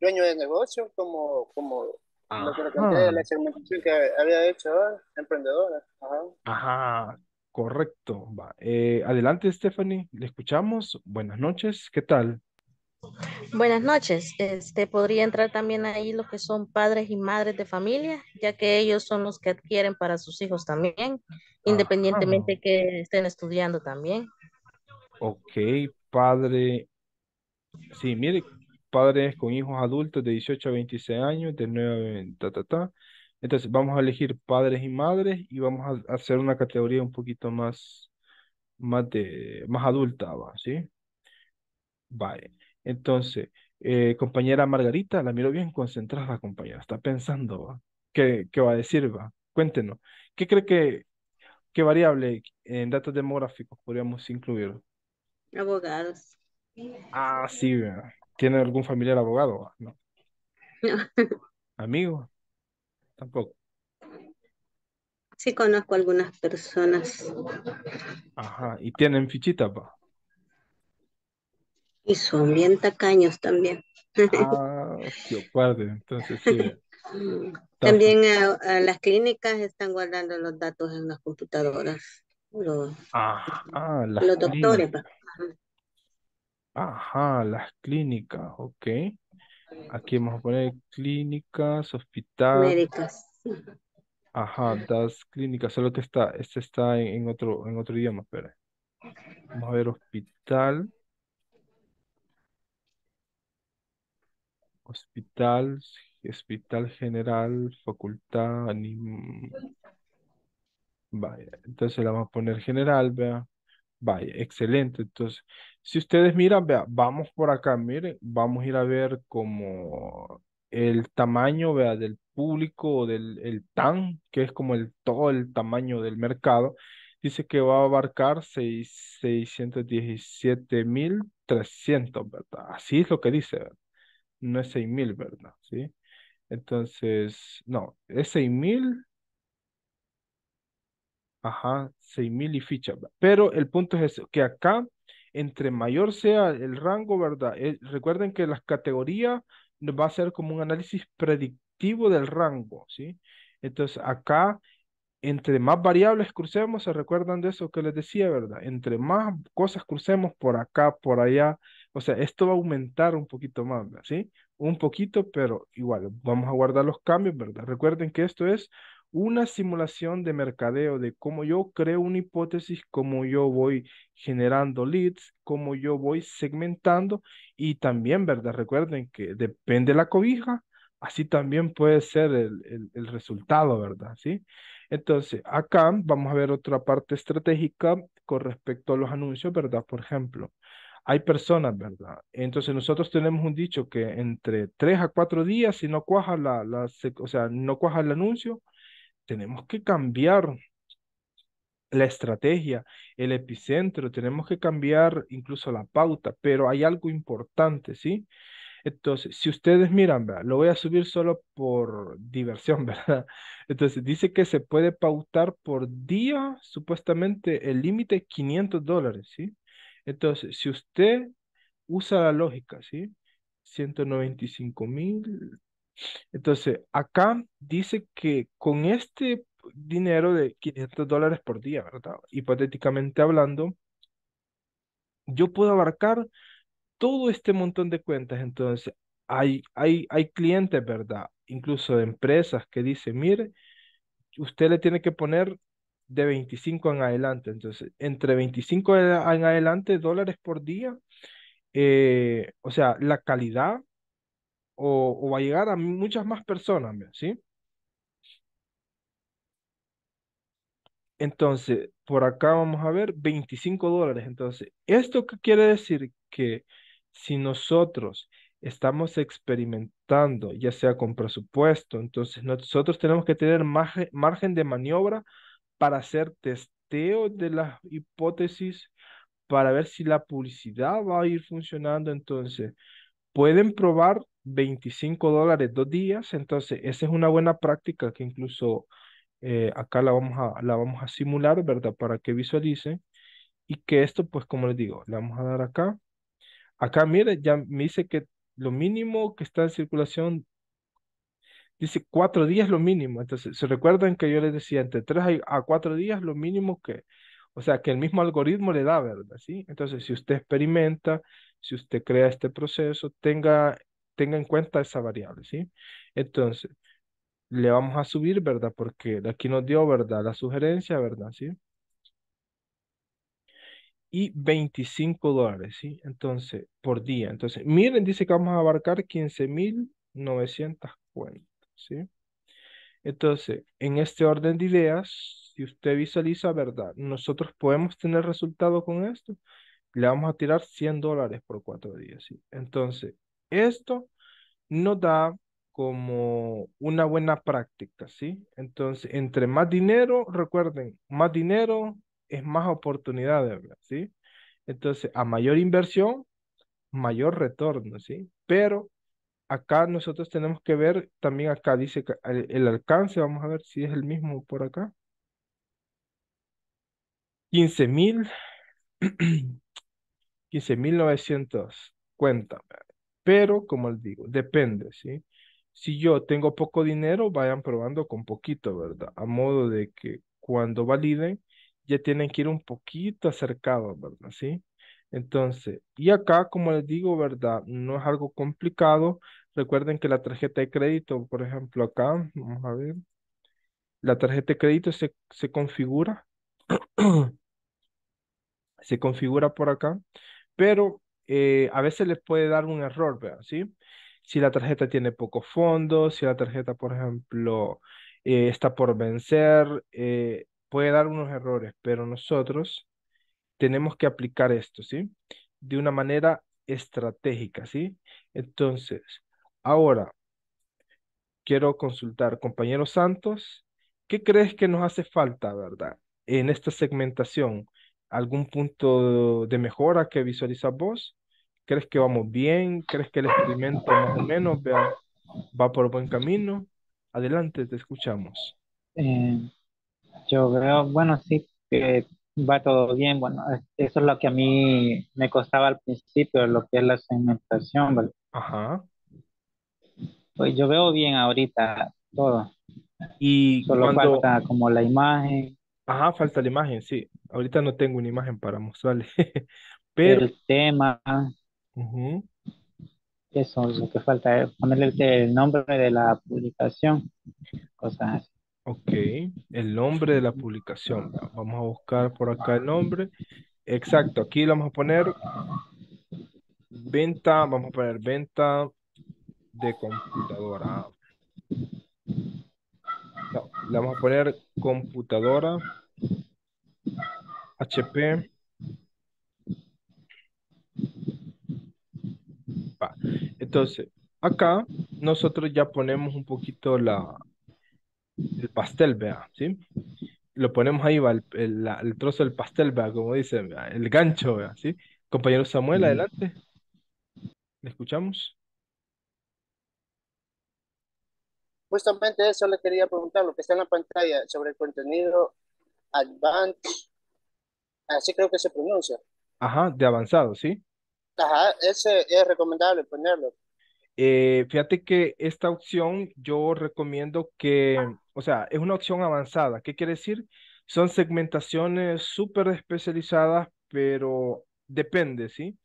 dueño de negocio, como, como lo que le conté, la segmentación que había hecho, ¿eh?, emprendedora. Ajá, ajá, correcto. Va. Eh, adelante, Stephanie, le escuchamos. Buenas noches, ¿qué tal? Buenas noches. Este, podría entrar también ahí los que son padres y madres de familia, ya que ellos son los que adquieren para sus hijos también, independientemente que estén estudiando también. Ok, padre, sí, mire, padres con hijos adultos de dieciocho a veintiséis años, de nueve, ta, ta, ta. Entonces vamos a elegir padres y madres y vamos a hacer una categoría un poquito más, más, de, más adulta, ¿va? ¿Sí? Vale, entonces, eh, compañera Margarita, la miro bien concentrada, compañera, está pensando, ¿va? ¿Qué, qué va a decir, va? Cuéntenos, ¿qué cree que, qué variable en datos demográficos podríamos incluir? Abogados. Ah, sí. ¿Tiene algún familiar abogado? No. No. ¿Amigo? Tampoco. Sí, conozco algunas personas. Ajá. ¿Y tienen fichitas, pa? Y son bien tacaños también. Ah, qué guarde. Entonces, sí. También a, a las clínicas están guardando los datos en las computadoras. Los, ah, ah, las los doctores, pa. Ajá, las clínicas, ok. Aquí vamos a poner clínicas, hospital. Médicas. Ajá, das clínicas, solo que está, este está en otro, en otro idioma, espera. Vamos a ver hospital. Hospital, hospital general, facultad, anim... Vaya, entonces le vamos a poner general, vea. Vaya, excelente. Entonces, si ustedes miran, vea, vamos por acá, miren, vamos a ir a ver como el tamaño, vea, del público, del el T A M, que es como el todo el tamaño del mercado, dice que va a abarcar seiscientos diecisiete mil trescientos, ¿verdad? Así es lo que dice, ¿verdad? No es seis mil, ¿verdad? ¿Sí? Entonces, no, es seis mil. Ajá, seis mil y fichas, ¿verdad? Pero el punto es eso, que acá, entre mayor sea el rango, ¿verdad? Eh, recuerden que las categorías va a ser como un análisis predictivo del rango, ¿sí? Entonces acá, entre más variables crucemos, ¿se recuerdan de eso que les decía, verdad? Entre más cosas crucemos por acá, por allá, o sea, esto va a aumentar un poquito más, ¿verdad? ¿Sí? Un poquito, pero igual, vamos a guardar los cambios, ¿verdad? Recuerden que esto es una simulación de mercadeo, de cómo yo creo una hipótesis, cómo yo voy generando leads, cómo yo voy segmentando, y también, ¿verdad? Recuerden que depende de la cobija, así también puede ser el, el, el resultado, ¿verdad? ¿Sí? Entonces, acá vamos a ver otra parte estratégica con respecto a los anuncios, ¿verdad? Por ejemplo, hay personas, ¿verdad? Entonces nosotros tenemos un dicho que entre tres a cuatro días, si no cuaja la, la, o sea, no cuaja el anuncio, tenemos que cambiar la estrategia, el epicentro, tenemos que cambiar incluso la pauta, pero hay algo importante, ¿sí? Entonces, si ustedes miran, ¿verdad? Lo voy a subir solo por diversión, ¿verdad? Entonces, dice que se puede pautar por día, supuestamente el límite quinientos dólares, ¿sí? Entonces, si usted usa la lógica, ¿sí? ciento noventa y cinco mil. Entonces, acá dice que con este dinero de quinientos dólares por día, ¿verdad? Hipotéticamente hablando, yo puedo abarcar todo este montón de cuentas. Entonces, hay, hay, hay clientes, ¿verdad? Incluso de empresas que dicen, mire, usted le tiene que poner de veinticinco en adelante. Entonces, entre veinticinco en adelante dólares por día, eh, o sea, la calidad, O, o va a llegar a muchas más personas, ¿sí? Entonces, por acá vamos a ver veinticinco dólares. Entonces, ¿esto qué quiere decir? Que si nosotros estamos experimentando, ya sea con presupuesto, entonces nosotros tenemos que tener margen, margen de maniobra para hacer testeo de las hipótesis, para ver si la publicidad va a ir funcionando. Entonces, pueden probar veinticinco dólares dos días. Entonces esa es una buena práctica que incluso eh, acá la vamos, a, la vamos a simular, ¿verdad? Para que visualicen y que esto, pues como les digo, le vamos a dar acá. Acá mire, ya me dice que lo mínimo que está en circulación, dice cuatro días lo mínimo. Entonces, ¿se recuerdan que yo les decía entre tres a cuatro días lo mínimo que, o sea, que el mismo algoritmo le da, ¿verdad? ¿Sí? Entonces, si usted experimenta, si usted crea este proceso, tenga tenga en cuenta esa variable, ¿sí? Entonces, le vamos a subir, ¿verdad? Porque aquí nos dio, ¿verdad? La sugerencia, ¿verdad? ¿Sí? Y veinticinco dólares, ¿sí? Entonces, por día. Entonces, miren, dice que vamos a abarcar quince mil novecientas cuentas, ¿sí? Entonces, en este orden de ideas, si usted visualiza, ¿verdad? Nosotros podemos tener resultado con esto. Le vamos a tirar cien dólares por cuatro días, ¿sí? Entonces, esto nos da como una buena práctica, ¿sí? Entonces, entre más dinero, recuerden, más dinero es más oportunidades, ¿sí? Entonces, a mayor inversión, mayor retorno, ¿sí? Pero acá nosotros tenemos que ver, también acá dice que el, el alcance, vamos a ver si es el mismo por acá. quince mil, quince mil novecientas cuentas. Pero, como les digo, depende, ¿sí? Si yo tengo poco dinero, vayan probando con poquito, ¿verdad? A modo de que cuando validen, ya tienen que ir un poquito acercados, ¿verdad? ¿Sí? Entonces, y acá, como les digo, ¿verdad? No es algo complicado. Recuerden que la tarjeta de crédito, por ejemplo, acá, vamos a ver. La tarjeta de crédito se, se configura. Se configura por acá. Pero Eh, a veces les puede dar un error, ¿verdad? ¿Sí? Si la tarjeta tiene pocos fondos, si la tarjeta, por ejemplo, eh, está por vencer, eh, puede dar unos errores, pero nosotros tenemos que aplicar esto, ¿sí? De una manera estratégica, ¿sí? Entonces, ahora, quiero consultar, compañero Santos, ¿qué crees que nos hace falta, verdad? En esta segmentación, ¿algún punto de mejora que visualizas vos? ¿Crees que vamos bien? ¿Crees que el experimento más o menos va, va por buen camino? Adelante, te escuchamos. Eh, yo creo, bueno, sí, que va todo bien. Bueno, eso es lo que a mí me costaba al principio, lo que es la segmentación, ¿vale? Ajá. Pues yo veo bien ahorita todo. Y Solo cuando... falta como la imagen. Ajá, falta la imagen, sí. Ahorita no tengo una imagen para mostrarles. Pero... el tema. Uh-huh. Eso es lo que falta, es ponerle el nombre de la publicación. Cosas así. Ok, el nombre de la publicación. Vamos a buscar por acá el nombre. Exacto, aquí vamos a poner venta, vamos a poner venta de computadora. No, le vamos a poner computadora H P. Va. Entonces, acá nosotros ya ponemos un poquito la... el pastel, vea, ¿sí? Lo ponemos ahí, va, el, el, el trozo del pastel, vea, como dicen, vea, el gancho, vea, ¿sí? Compañero Samuel, adelante. ¿Le escuchamos? Justamente eso le quería preguntar, lo que está en la pantalla, sobre el contenido advanced, así creo que se pronuncia. Ajá, de avanzado, ¿sí? Ajá, ese es recomendable ponerlo. Eh, fíjate que esta opción yo recomiendo que, o sea, es una opción avanzada. ¿Qué quiere decir? Son segmentaciones súper especializadas, pero depende, ¿sí?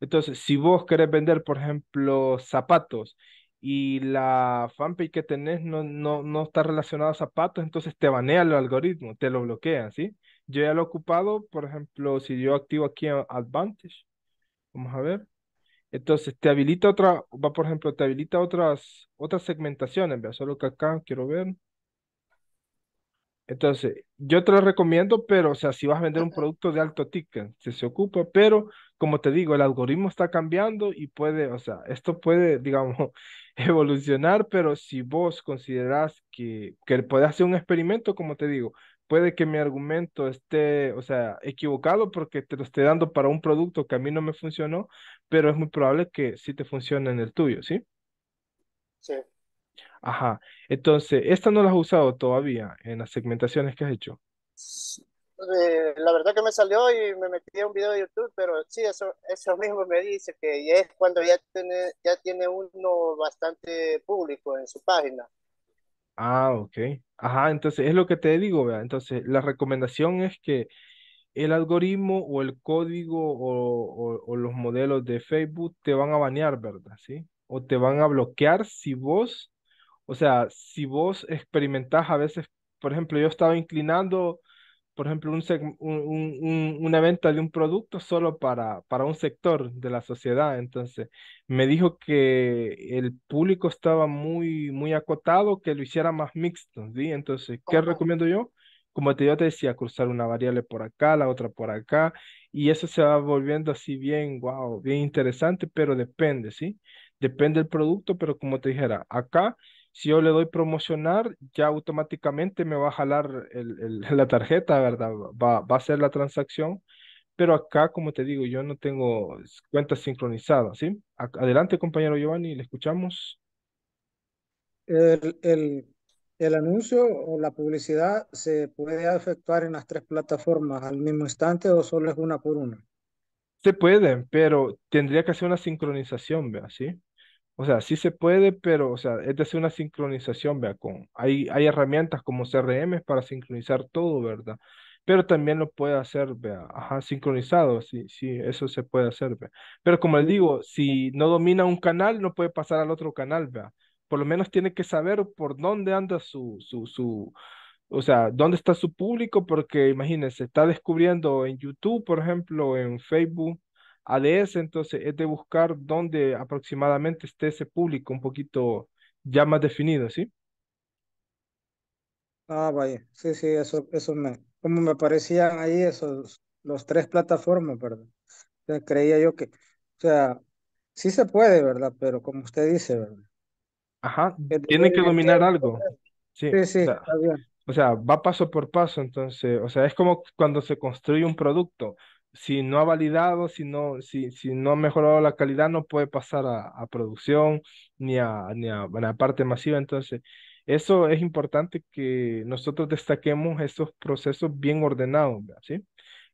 Entonces, si vos querés vender, por ejemplo, zapatos y la fanpage que tenés no, no, no está relacionada a zapatos, entonces te banea el algoritmo, te lo bloquea, ¿sí? Yo ya lo he ocupado, por ejemplo, si yo activo aquí Advantage, vamos a ver. Entonces, te habilita otra, va por ejemplo, te habilita otras, otras segmentaciones, ¿verdad? Solo que acá quiero ver. Entonces, yo te lo recomiendo, pero, o sea, si vas a vender un producto de alto ticket, se se ocupa, pero, como te digo, el algoritmo está cambiando y puede, o sea, esto puede, digamos, evolucionar, pero si vos considerás que, que podés hacer un experimento, como te digo, puede que mi argumento esté, o sea, equivocado porque te lo estoy dando para un producto que a mí no me funcionó, pero es muy probable que sí te funcione en el tuyo, ¿sí? Sí. Ajá. Entonces, ¿esta no la has usado todavía en las segmentaciones que has hecho? Eh, la verdad que me salió y me metí a un video de YouTube, pero sí, eso, eso mismo me dice que ya es cuando ya tiene, ya tiene uno bastante público en su página. Ah, ok. Ajá, entonces es lo que te digo, ¿verdad? Entonces la recomendación es que el algoritmo o el código o, o, o los modelos de Facebook te van a banear, ¿verdad? ¿Sí? O te van a bloquear si vos, o sea, si vos experimentás a veces, por ejemplo, yo estaba inclinando, por ejemplo, un un, un, una venta de un producto solo para, para un sector de la sociedad. Entonces, me dijo que el público estaba muy, muy acotado, que lo hiciera más mixto, ¿sí? Entonces, ¿qué recomiendo yo? Como te, yo te decía, cruzar una variable por acá, la otra por acá, y eso se va volviendo así bien, wow, bien interesante, pero depende, ¿sí? Depende del producto, pero como te dijera, acá... si yo le doy promocionar, ya automáticamente me va a jalar el, el, la tarjeta, ¿verdad? Va, va a hacer la transacción, pero acá, como te digo, yo no tengo cuentas sincronizadas, ¿sí? Adelante, compañero Giovanni, le escuchamos. El, el, el anuncio o la publicidad se puede efectuar en las tres plataformas al mismo instante o solo es una por una. Se pueden, pero tendría que hacer una sincronización, ¿verdad? ¿Sí? O sea, sí se puede, pero, o sea, es de hacer una sincronización, vea, con, hay, hay herramientas como C R M para sincronizar todo, ¿verdad? Pero también lo puede hacer, vea, ajá, sincronizado, sí, sí, eso se puede hacer, vea. Pero como les digo, si no domina un canal, no puede pasar al otro canal, vea. Por lo menos tiene que saber por dónde anda su, su, su, o sea, dónde está su público, porque imagínense, está descubriendo en YouTube, por ejemplo, en Facebook A D S, entonces es de buscar dónde aproximadamente esté ese público un poquito ya más definido, ¿sí? Ah, vaya, sí, sí, eso, eso me, como me parecían ahí esos, los tres plataformas, ¿verdad? O sea, creía yo que, o sea, sí se puede, ¿verdad? Pero como usted dice, ¿verdad? Ajá, tiene que dominar algo. Sí, sí, sí, o sea, está bien. O sea, va paso por paso, entonces, o sea, es como cuando se construye un producto. Si no ha validado, si no, si, si no ha mejorado la calidad, no puede pasar a, a producción ni a, ni a, a la parte masiva. Entonces, eso es importante que nosotros destaquemos esos procesos bien ordenados, ¿sí?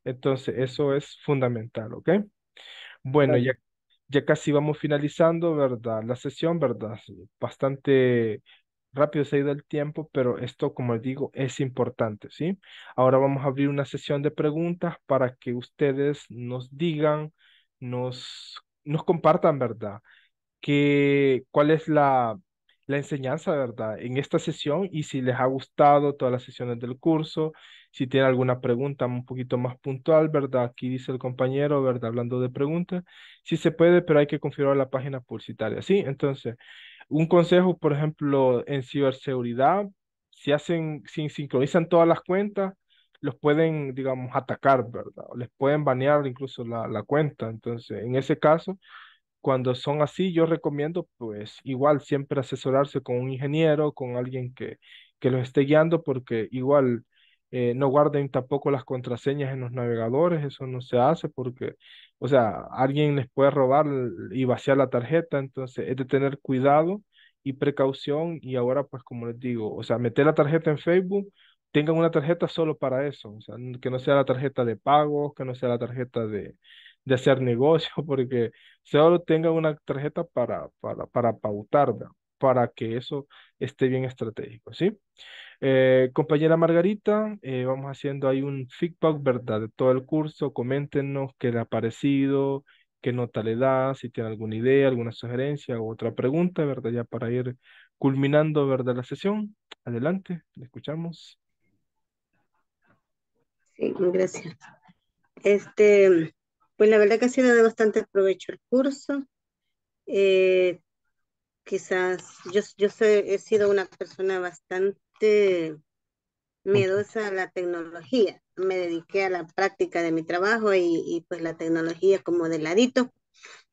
Entonces, eso es fundamental, ¿ok? Bueno, sí. ya, ya casi vamos finalizando, ¿verdad? La sesión, ¿verdad? Bastante rápido se ha ido el tiempo, pero esto, como les digo, es importante, ¿sí? Ahora vamos a abrir una sesión de preguntas para que ustedes nos digan, nos, nos compartan, ¿verdad? Que, ¿cuál es la, la enseñanza, ¿verdad? En esta sesión y si les ha gustado todas las sesiones del curso, si tienen alguna pregunta un poquito más puntual, ¿verdad? Aquí dice el compañero, ¿verdad? Hablando de preguntas, sí se puede, pero hay que configurar la página publicitaria, ¿sí? Entonces, un consejo, por ejemplo, en ciberseguridad, si hacen, si sincronizan todas las cuentas, los pueden, digamos, atacar, ¿verdad? O les pueden banear incluso la, la cuenta. Entonces, en ese caso, cuando son así, yo recomiendo, pues, igual siempre asesorarse con un ingeniero, con alguien que, que los esté guiando, porque igual eh, no guarden tampoco las contraseñas en los navegadores, eso no se hace porque, o sea, alguien les puede robar y vaciar la tarjeta, entonces es de tener cuidado y precaución. Y ahora, pues, como les digo, o sea, meter la tarjeta en Facebook, tengan una tarjeta solo para eso, o sea, que no sea la tarjeta de pagos, que no sea la tarjeta de, de hacer negocio, porque solo tengan una tarjeta para, para, para pautar, ¿verdad? Para que eso esté bien estratégico, ¿sí? Eh, compañera Margarita, eh, vamos haciendo ahí un feedback, ¿verdad? De todo el curso, coméntenos qué le ha parecido, qué nota le da, si tiene alguna idea, alguna sugerencia u otra pregunta, ¿verdad? Ya para ir culminando, ¿verdad? La sesión. Adelante, le escuchamos. Sí, gracias. Este, pues la verdad que ha sido de bastante provecho el curso. Eh, Quizás, yo, yo soy, he sido una persona bastante miedosa a la tecnología. Me dediqué a la práctica de mi trabajo y, y pues la tecnología como de ladito.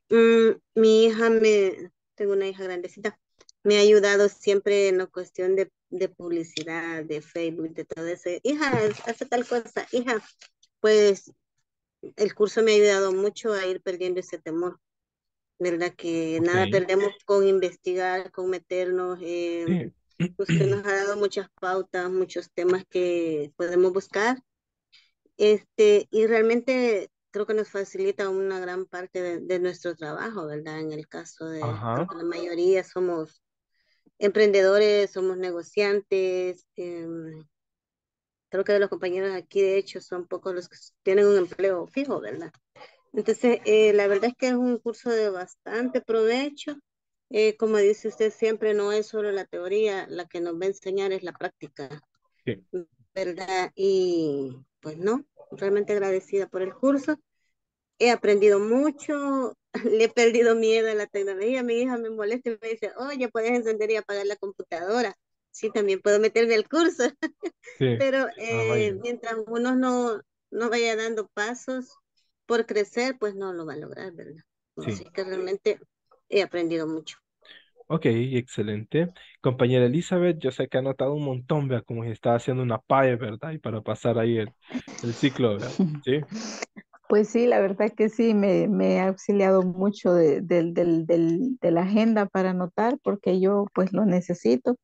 Um, mi hija, me tengo una hija grandecita, me ha ayudado siempre en la cuestión de, de publicidad, de Facebook, de todo eso. Hija, hace tal cosa. Hija, pues el curso me ha ayudado mucho a ir perdiendo ese temor. ¿Verdad? Que nada okay. perdemos con investigar, con meternos. Eh, sí. Usted nos ha dado muchas pautas, muchos temas que podemos buscar. Este, y realmente creo que nos facilita una gran parte de, de nuestro trabajo, ¿verdad? En el caso de la mayoría somos emprendedores, somos negociantes. Eh, creo que de los compañeros aquí, de hecho, son pocos los que tienen un empleo fijo, ¿verdad? Entonces, eh, la verdad es que es un curso de bastante provecho. Eh, como dice usted siempre, no es solo la teoría la que nos va a enseñar, es la práctica. Sí. ¿Verdad? Y pues no, realmente agradecida por el curso. He aprendido mucho, le he perdido miedo a la tecnología. Mi hija me molesta y me dice, oye, puedes encender y apagar la computadora. Sí, también puedo meterme al curso. Sí. Pero eh, oh, mientras uno no, no vaya dando pasos por crecer, pues no lo va a lograr, ¿verdad? Sí. Así que realmente he aprendido mucho. Ok, excelente. Compañera Elizabeth, yo sé que ha notado un montón, ¿verdad? Como si estaba haciendo una paella, ¿verdad? Y para pasar ahí el, el ciclo, ¿verdad? Sí. Pues sí, la verdad que sí, me, me ha auxiliado mucho de, de, de, de, de la agenda para anotar, porque yo pues lo necesito.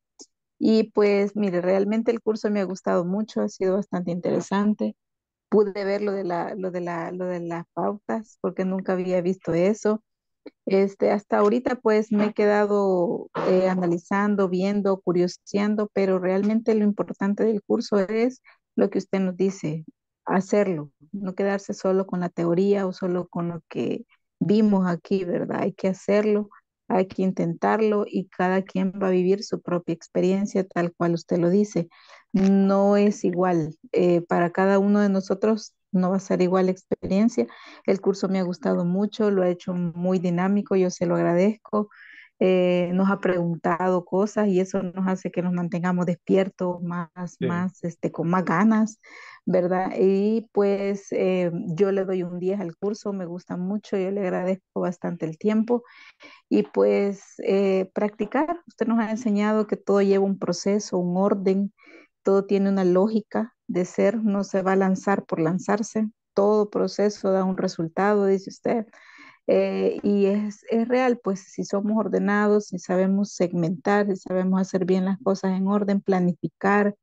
Y pues mire, realmente el curso me ha gustado mucho, ha sido bastante interesante. Pude ver lo de, la, lo, de la, lo de las pautas, porque nunca había visto eso. Este, hasta ahorita pues me he quedado eh, analizando, viendo, curioseando, pero realmente lo importante del curso es lo que usted nos dice, hacerlo, no quedarse solo con la teoría o solo con lo que vimos aquí, ¿verdad? Hay que hacerlo, hay que intentarlo y cada quien va a vivir su propia experiencia tal cual usted lo dice. No es igual, eh, para cada uno de nosotros no va a ser igual la experiencia. El curso me ha gustado mucho, lo ha hecho muy dinámico, yo se lo agradezco. Eh, nos ha preguntado cosas y eso nos hace que nos mantengamos despiertos, más, sí. más, este, con más ganas, ¿verdad? Y pues eh, yo le doy un diez al curso, me gusta mucho, yo le agradezco bastante el tiempo. Y pues eh, practicar, usted nos ha enseñado que todo lleva un proceso, un orden, todo tiene una lógica de ser, no se va a lanzar por lanzarse, todo proceso da un resultado, dice usted, eh, y es, es real, pues si somos ordenados, si sabemos segmentar, si sabemos hacer bien las cosas en orden, planificar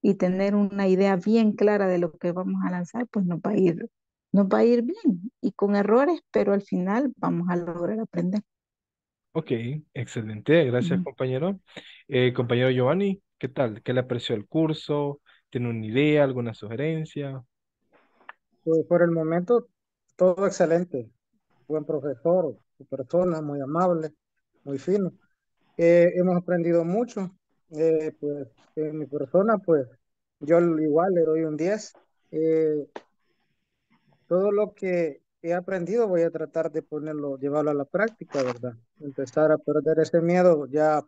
y tener una idea bien clara de lo que vamos a lanzar, pues nos va a ir, nos va a ir bien y con errores, pero al final vamos a lograr aprender. Ok, excelente, gracias Ujú. compañero. Eh, compañero Giovanni, ¿qué tal? ¿Qué le apreció el curso? ¿Tiene una idea, alguna sugerencia? Pues, por el momento, todo excelente. Buen profesor, su persona, muy amable, muy fino. Eh, hemos aprendido mucho. Eh, pues en mi persona, pues yo igual le doy un diez. Eh, Todo lo que he aprendido voy a tratar de ponerlo, llevarlo a la práctica, ¿verdad? Empezar a perder ese miedo, ya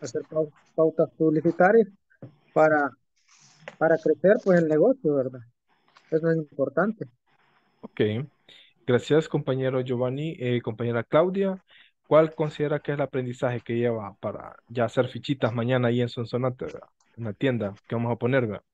hacer pau- pautas publicitarias para, para crecer pues el negocio, ¿verdad? Eso es importante. Ok, gracias compañero Giovanni. Eh, compañera Claudia, ¿cuál considera que es el aprendizaje que lleva para ya hacer fichitas mañana ahí en Sonsonate, ¿verdad? En la tienda que vamos a poner, ¿verdad?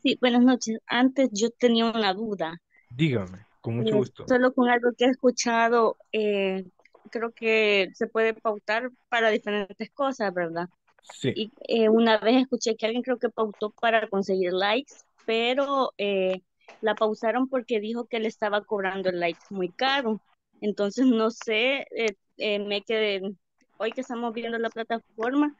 Sí, buenas noches. Antes yo tenía una duda, Dígame, con mucho eh, gusto. solo con algo que he escuchado, eh, creo que se puede pautar para diferentes cosas, ¿verdad? Sí, Y eh, una vez escuché que alguien creo que pautó para conseguir likes, pero eh, la pausaron porque dijo que le estaba cobrando el like muy caro. Entonces, no sé, eh, eh, me quedé, hoy que estamos viendo la plataforma,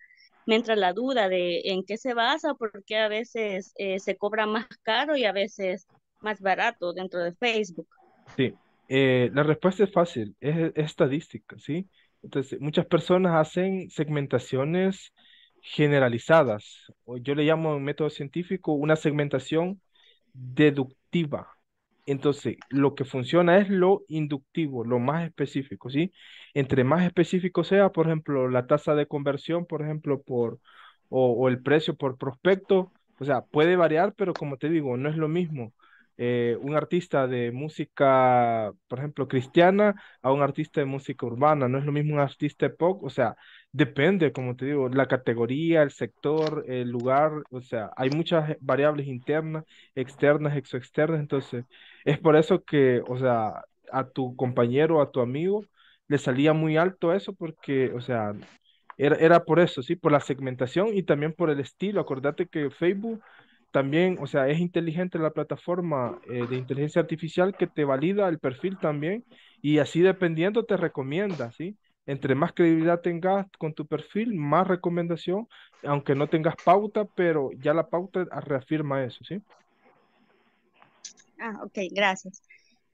me entra la duda de en qué se basa, porque a veces eh, se cobra más caro y a veces más barato dentro de Facebook. sí. Eh, la respuesta es fácil, es, es estadística, ¿sí? Entonces, muchas personas hacen segmentaciones generalizadas, o yo le llamo en método científico una segmentación deductiva. Entonces, lo que funciona es lo inductivo, lo más específico, ¿sí? Entre más específico sea, por ejemplo, la tasa de conversión, por ejemplo, por, o, o el precio por prospecto, o sea, puede variar, pero como te digo, no es lo mismo eh, un artista de música, por ejemplo, cristiana, a un artista de música urbana, no es lo mismo un artista de pop, o sea, depende, como te digo, la categoría, el sector, el lugar, o sea, hay muchas variables internas, externas, exoexternas, entonces, es por eso que, o sea, a tu compañero, a tu amigo, le salía muy alto eso porque, o sea, era, era por eso, ¿sí? Por la segmentación y también por el estilo. Acordate que Facebook también, o sea, es inteligente la plataforma eh, de inteligencia artificial que te valida el perfil también y así dependiendo te recomienda, ¿sí? Entre más credibilidad tengas con tu perfil, más recomendación, aunque no tengas pauta, pero ya la pauta reafirma eso, ¿sí? Ah, ok, gracias.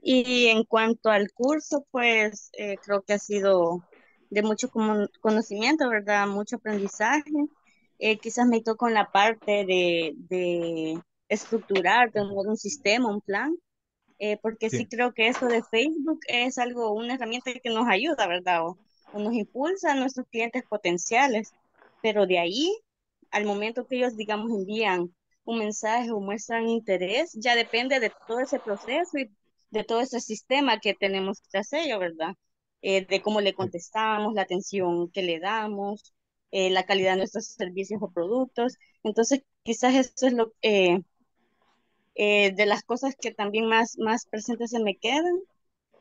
Y en cuanto al curso, pues eh, creo que ha sido de mucho cono- conocimiento, ¿verdad? Mucho aprendizaje. Eh, quizás me tocó con la parte de, de estructurar, tener un sistema, un plan, eh, porque sí Sí. creo que eso de Facebook es algo, una herramienta que nos ayuda, ¿verdad? O, o nos impulsa a nuestros clientes potenciales, pero de ahí, al momento que ellos, digamos, envían un mensaje o muestran interés, ya depende de todo ese proceso y de todo ese sistema que tenemos tras ello, ¿verdad? Eh, de cómo le Sí. contestamos, la atención que le damos, eh, la calidad de nuestros servicios o productos. Entonces, quizás eso es lo eh, eh, de las cosas que también más, más presentes se me quedan.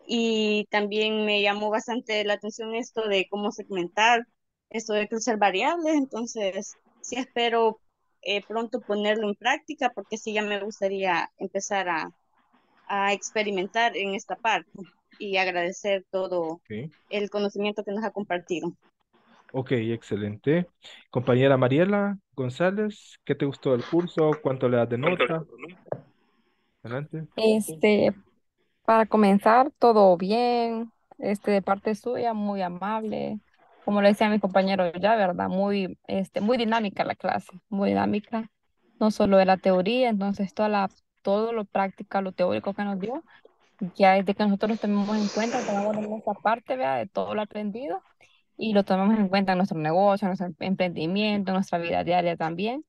Y también me llamó bastante la atención esto de cómo segmentar, esto de cruzar variables. Entonces, sí espero eh, pronto ponerlo en práctica porque sí ya me gustaría empezar a, a experimentar en esta parte y agradecer todo Ok. el conocimiento que nos ha compartido. Ok, excelente. Compañera Mariela González, ¿qué te gustó del curso? ¿Cuánto le das de nota? Adelante. Este, Para comenzar, todo bien, este, de parte suya, muy amable, como lo decía mi compañero ya, ¿verdad? Muy, este, muy dinámica la clase, muy dinámica, no solo de la teoría, entonces toda la, todo lo práctica, lo teórico que nos dio, ya es de que nosotros tomemos en cuenta, tomamos nuestra parte, ¿verdad? De todo lo aprendido y lo tomamos en cuenta en nuestro negocio, en nuestro em- emprendimiento, en nuestra vida diaria también,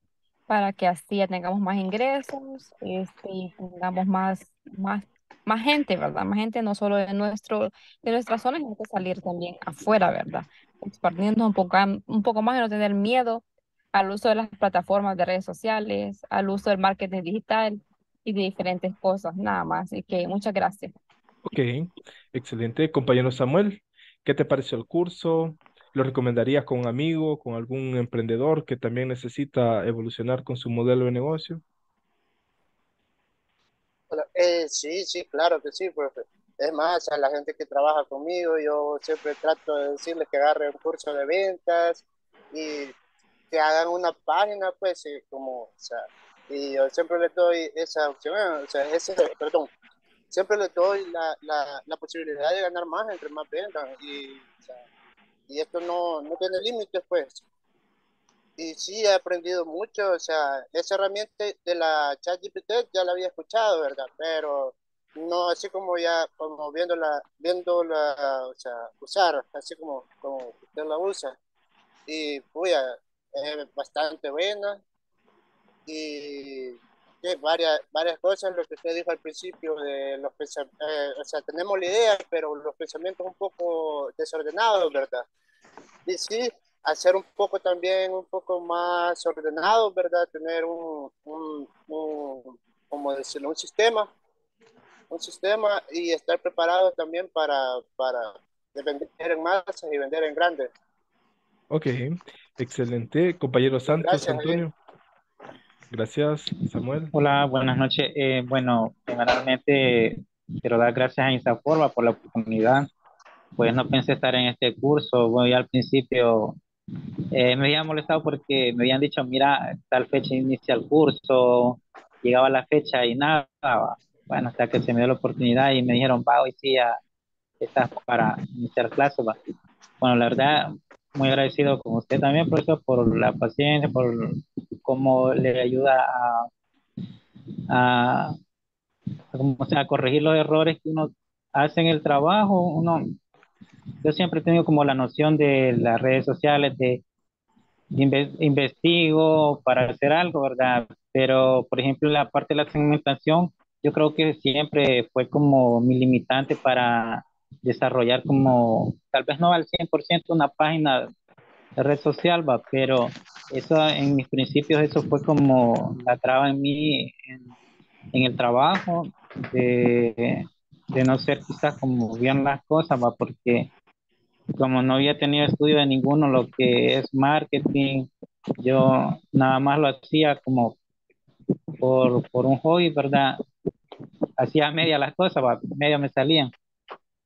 para que así ya tengamos más ingresos, este, y tengamos más, más, más gente, ¿verdad? Más gente no solo de nuestro, de nuestra zona, sino que salir también afuera, ¿verdad? Expandiendo un poco, un poco más y no tener miedo al uso de las plataformas de redes sociales, al uso del marketing digital y de diferentes cosas, nada más. Así que muchas gracias. Ok, excelente. Compañero Samuel, ¿qué te pareció el curso? ¿Lo recomendarías con un amigo, con algún emprendedor que también necesita evolucionar con su modelo de negocio? Hola. Eh, sí, sí, claro que sí, profe. Es más, a la gente que trabaja conmigo, yo siempre trato de decirles que agarren un curso de ventas y que hagan una página, pues, y como, o sea, y yo siempre les doy esa opción, o sea, ese, perdón, siempre les doy la, la, la posibilidad de ganar más entre más ventas, y, o sea, y esto no, no tiene límites, pues. Y sí, he aprendido mucho, o sea, esa herramienta de la ChatGPT ya la había escuchado, ¿verdad? Pero no así como ya, como viéndola, viéndola, o sea, usar, así como, como usted la usa. Y, pues, es bastante buena. Y sí, varias, varias cosas, lo que usted dijo al principio, de los pensamientos, eh, o sea, tenemos la idea, pero los pensamientos un poco desordenados, ¿verdad? Y sí, hacer un poco también, un poco más ordenado, ¿verdad? Tener un, un, un como decirlo, un sistema, un sistema y estar preparado también para, para vender en masas y vender en grandes. Ok, excelente. Compañero Santos, gracias, Antonio. Gracias, Samuel. Hola, buenas noches. Eh, bueno, primeramente quiero dar gracias a Insaforp por la oportunidad. Pues no pensé estar en este curso. Voy al principio... Eh, me habían molestado porque me habían dicho, mira, tal fecha inicia el curso, llegaba la fecha y nada, bueno, hasta que se me dio la oportunidad y me dijeron, va, hoy sí ya estás para iniciar clases. Bueno, la verdad, muy agradecido con usted también, profesor, por la paciencia, por cómo le ayuda a, a, o sea, a corregir los errores que uno hace en el trabajo. Uno... Yo siempre he tenido como la noción de las redes sociales, de, de inve investigo para hacer algo, ¿verdad? Pero, por ejemplo, la parte de la segmentación, yo creo que siempre fue como mi limitante para desarrollar como, tal vez no al cien por ciento una página de red social, ¿va? Pero eso en mis principios, eso fue como la traba en mí, en, en el trabajo, de... de no ser quizás como bien las cosas, ¿va? Porque como no había tenido estudio de ninguno lo que es marketing, yo nada más lo hacía como por, por un hobby, ¿verdad? Hacía media las cosas, ¿va? Media me salían,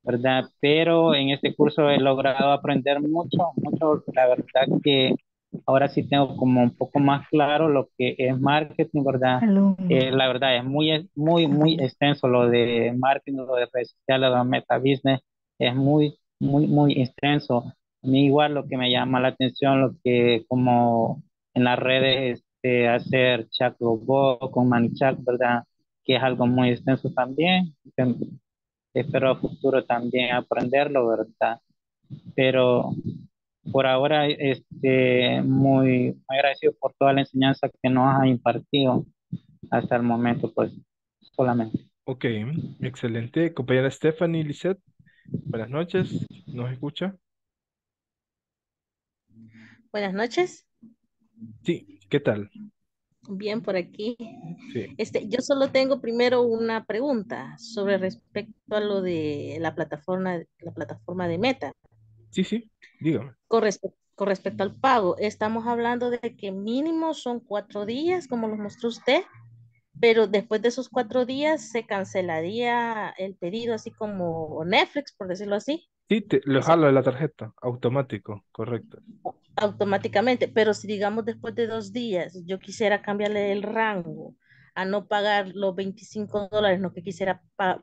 ¿verdad? Pero en este curso he logrado aprender mucho, mucho, la verdad que ahora sí tengo como un poco más claro lo que es marketing, ¿verdad? Eh, la verdad es muy, muy, muy extenso lo de marketing, lo de redes sociales, lo de meta business, es muy, muy, muy extenso. A mí igual lo que me llama la atención, lo que como en las redes, este, hacer chat robot con ManyChat, ¿verdad? Que es algo muy extenso también. Espero a futuro también aprenderlo, ¿verdad? Pero... por ahora, este, muy, muy agradecido por toda la enseñanza que nos ha impartido hasta el momento, pues, solamente. Ok, excelente. Compañera Stephanie Lisset, buenas noches, ¿nos escucha? Buenas noches. Sí, ¿qué tal? Bien, por aquí. Sí. Este, yo solo tengo primero una pregunta sobre respecto a lo de la plataforma, la plataforma de Meta. Sí, sí, dígame. Con, respe con respecto al pago, estamos hablando de que mínimo son cuatro días, como los mostró usted, pero después de esos cuatro días se cancelaría el pedido, así como Netflix, por decirlo así. Sí, te, lo jalo de la tarjeta, automático, correcto. Automáticamente, pero si digamos después de dos días, yo quisiera cambiarle el rango a no pagar los veinticinco dólares, no que quisiera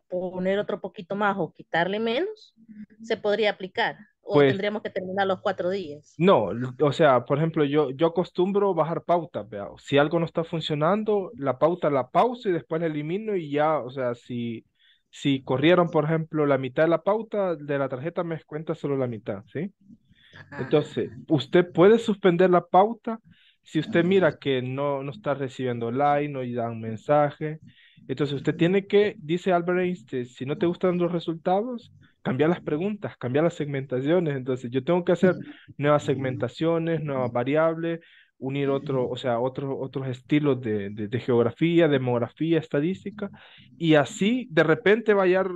poner otro poquito más o quitarle menos, ¿se podría aplicar? ¿O pues, tendríamos que terminar los cuatro días? No, o sea, por ejemplo, yo, yo acostumbro bajar pautas, ¿vea? Si algo no está funcionando, la pauta la pauso y después la elimino y ya, o sea, si, si corrieron, por ejemplo, la mitad de la pauta de la tarjeta, me descuenta solo la mitad, ¿sí? Ah. Entonces, usted puede suspender la pauta si usted mira que no, no está recibiendo like, no dan mensaje. Entonces usted tiene que, dice Albert Einstein, si no te gustan los resultados, cambiar las preguntas, cambiar las segmentaciones. Entonces yo tengo que hacer nuevas segmentaciones, nuevas variables, unir otro, o sea, otro, otros estilos de, de, de geografía, demografía, estadística, y así de repente va a hallar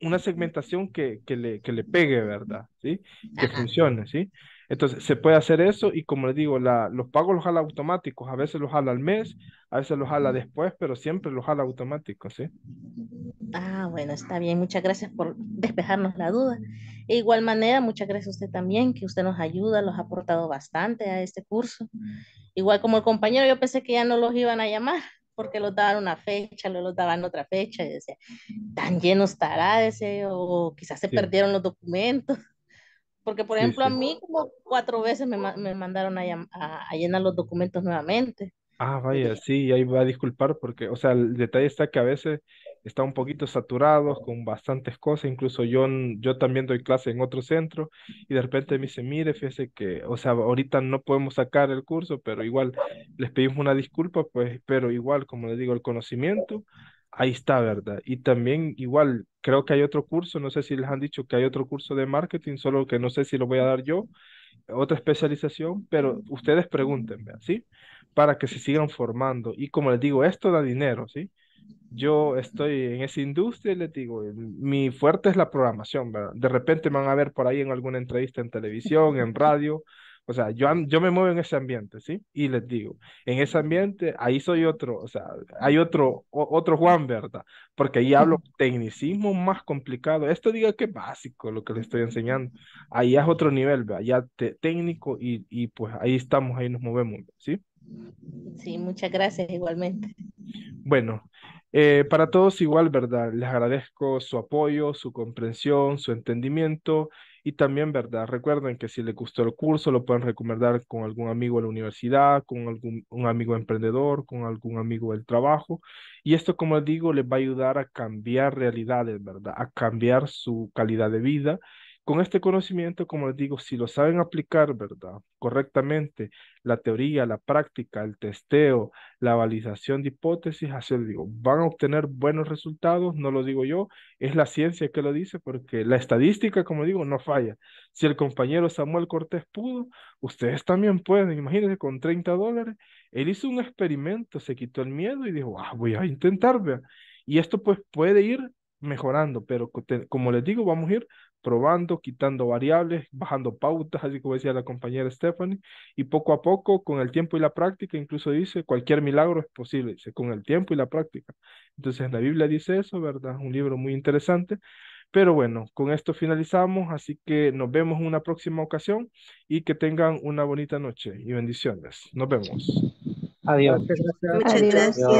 una segmentación que, que, le, que le pegue, ¿verdad? ¿Sí? Que funcione, ¿sí? Entonces, se puede hacer eso y como les digo, la, los pagos los jala automáticos. A veces los jala al mes, a veces los jala después, pero siempre los jala automáticos, ¿sí? Ah, bueno, está bien. Muchas gracias por despejarnos la duda. De igual manera, muchas gracias a usted también, que usted nos ayuda, los ha aportado bastante a este curso. Igual como el compañero, yo pensé que ya no los iban a llamar, porque los daban una fecha, luego los daban otra fecha, y decía, tan lleno estará, decía yo, o quizás se sí. perdieron los documentos. Porque, por ejemplo, sí, sí. a mí como cuatro veces me, me mandaron a, a, a llenar los documentos nuevamente. Ah, vaya, sí, ahí va a disculpar porque, o sea, el detalle está que a veces está un poquito saturados con bastantes cosas, incluso yo, yo también doy clase en otro centro y de repente me dice, mire, fíjese que, o sea, ahorita no podemos sacar el curso, pero igual les pedimos una disculpa, pues, pero igual, como les digo, el conocimiento, ahí está, ¿verdad? Y también igual, creo que hay otro curso, no sé si les han dicho que hay otro curso de marketing, solo que no sé si lo voy a dar yo, otra especialización, pero ustedes pregúntenme, ¿sí? Para que se sigan formando. Y como les digo, esto da dinero, ¿sí? Yo estoy en esa industria y les digo, mi fuerte es la programación, ¿verdad? De repente me van a ver por ahí en alguna entrevista en televisión, en radio. O sea, yo, yo me muevo en ese ambiente, ¿sí? Y les digo, en ese ambiente, ahí soy otro, o sea, hay otro, o, otro Juan, ¿verdad? Porque ahí hablo tecnicismo más complicado. Esto diga que es básico lo que les estoy enseñando. Ahí es otro nivel, ¿verdad? Ya te, técnico y, y pues ahí estamos, ahí nos movemos, ¿sí? Sí, muchas gracias igualmente. Bueno, eh, para todos igual, ¿verdad? Les agradezco su apoyo, su comprensión, su entendimiento y también, ¿verdad? Recuerden que si les gustó el curso lo pueden recomendar con algún amigo de la universidad, con algún un amigo emprendedor, con algún amigo del trabajo y esto, como les digo, les va a ayudar a cambiar realidades, ¿verdad? A cambiar su calidad de vida. Con este conocimiento, como les digo, si lo saben aplicar, ¿verdad? Correctamente, la teoría, la práctica, el testeo, la validación de hipótesis, así les digo, van a obtener buenos resultados, no lo digo yo, es la ciencia que lo dice, porque la estadística, como digo, no falla. Si el compañero Samuel Cortés pudo, ustedes también pueden, imagínense, con treinta dólares, él hizo un experimento, se quitó el miedo y dijo, ah, voy a intentar, vea. Y esto pues puede ir mejorando, pero como les digo, vamos a ir probando, quitando variables, bajando pautas, así como decía la compañera Stephanie, y poco a poco, con el tiempo y la práctica, incluso dice, cualquier milagro es posible, dice, con el tiempo y la práctica. Entonces, la Biblia dice eso, ¿verdad? Un libro muy interesante, pero bueno, con esto finalizamos, así que nos vemos en una próxima ocasión, y que tengan una bonita noche, y bendiciones. Nos vemos. Adiós. Muchas gracias. Muchas gracias.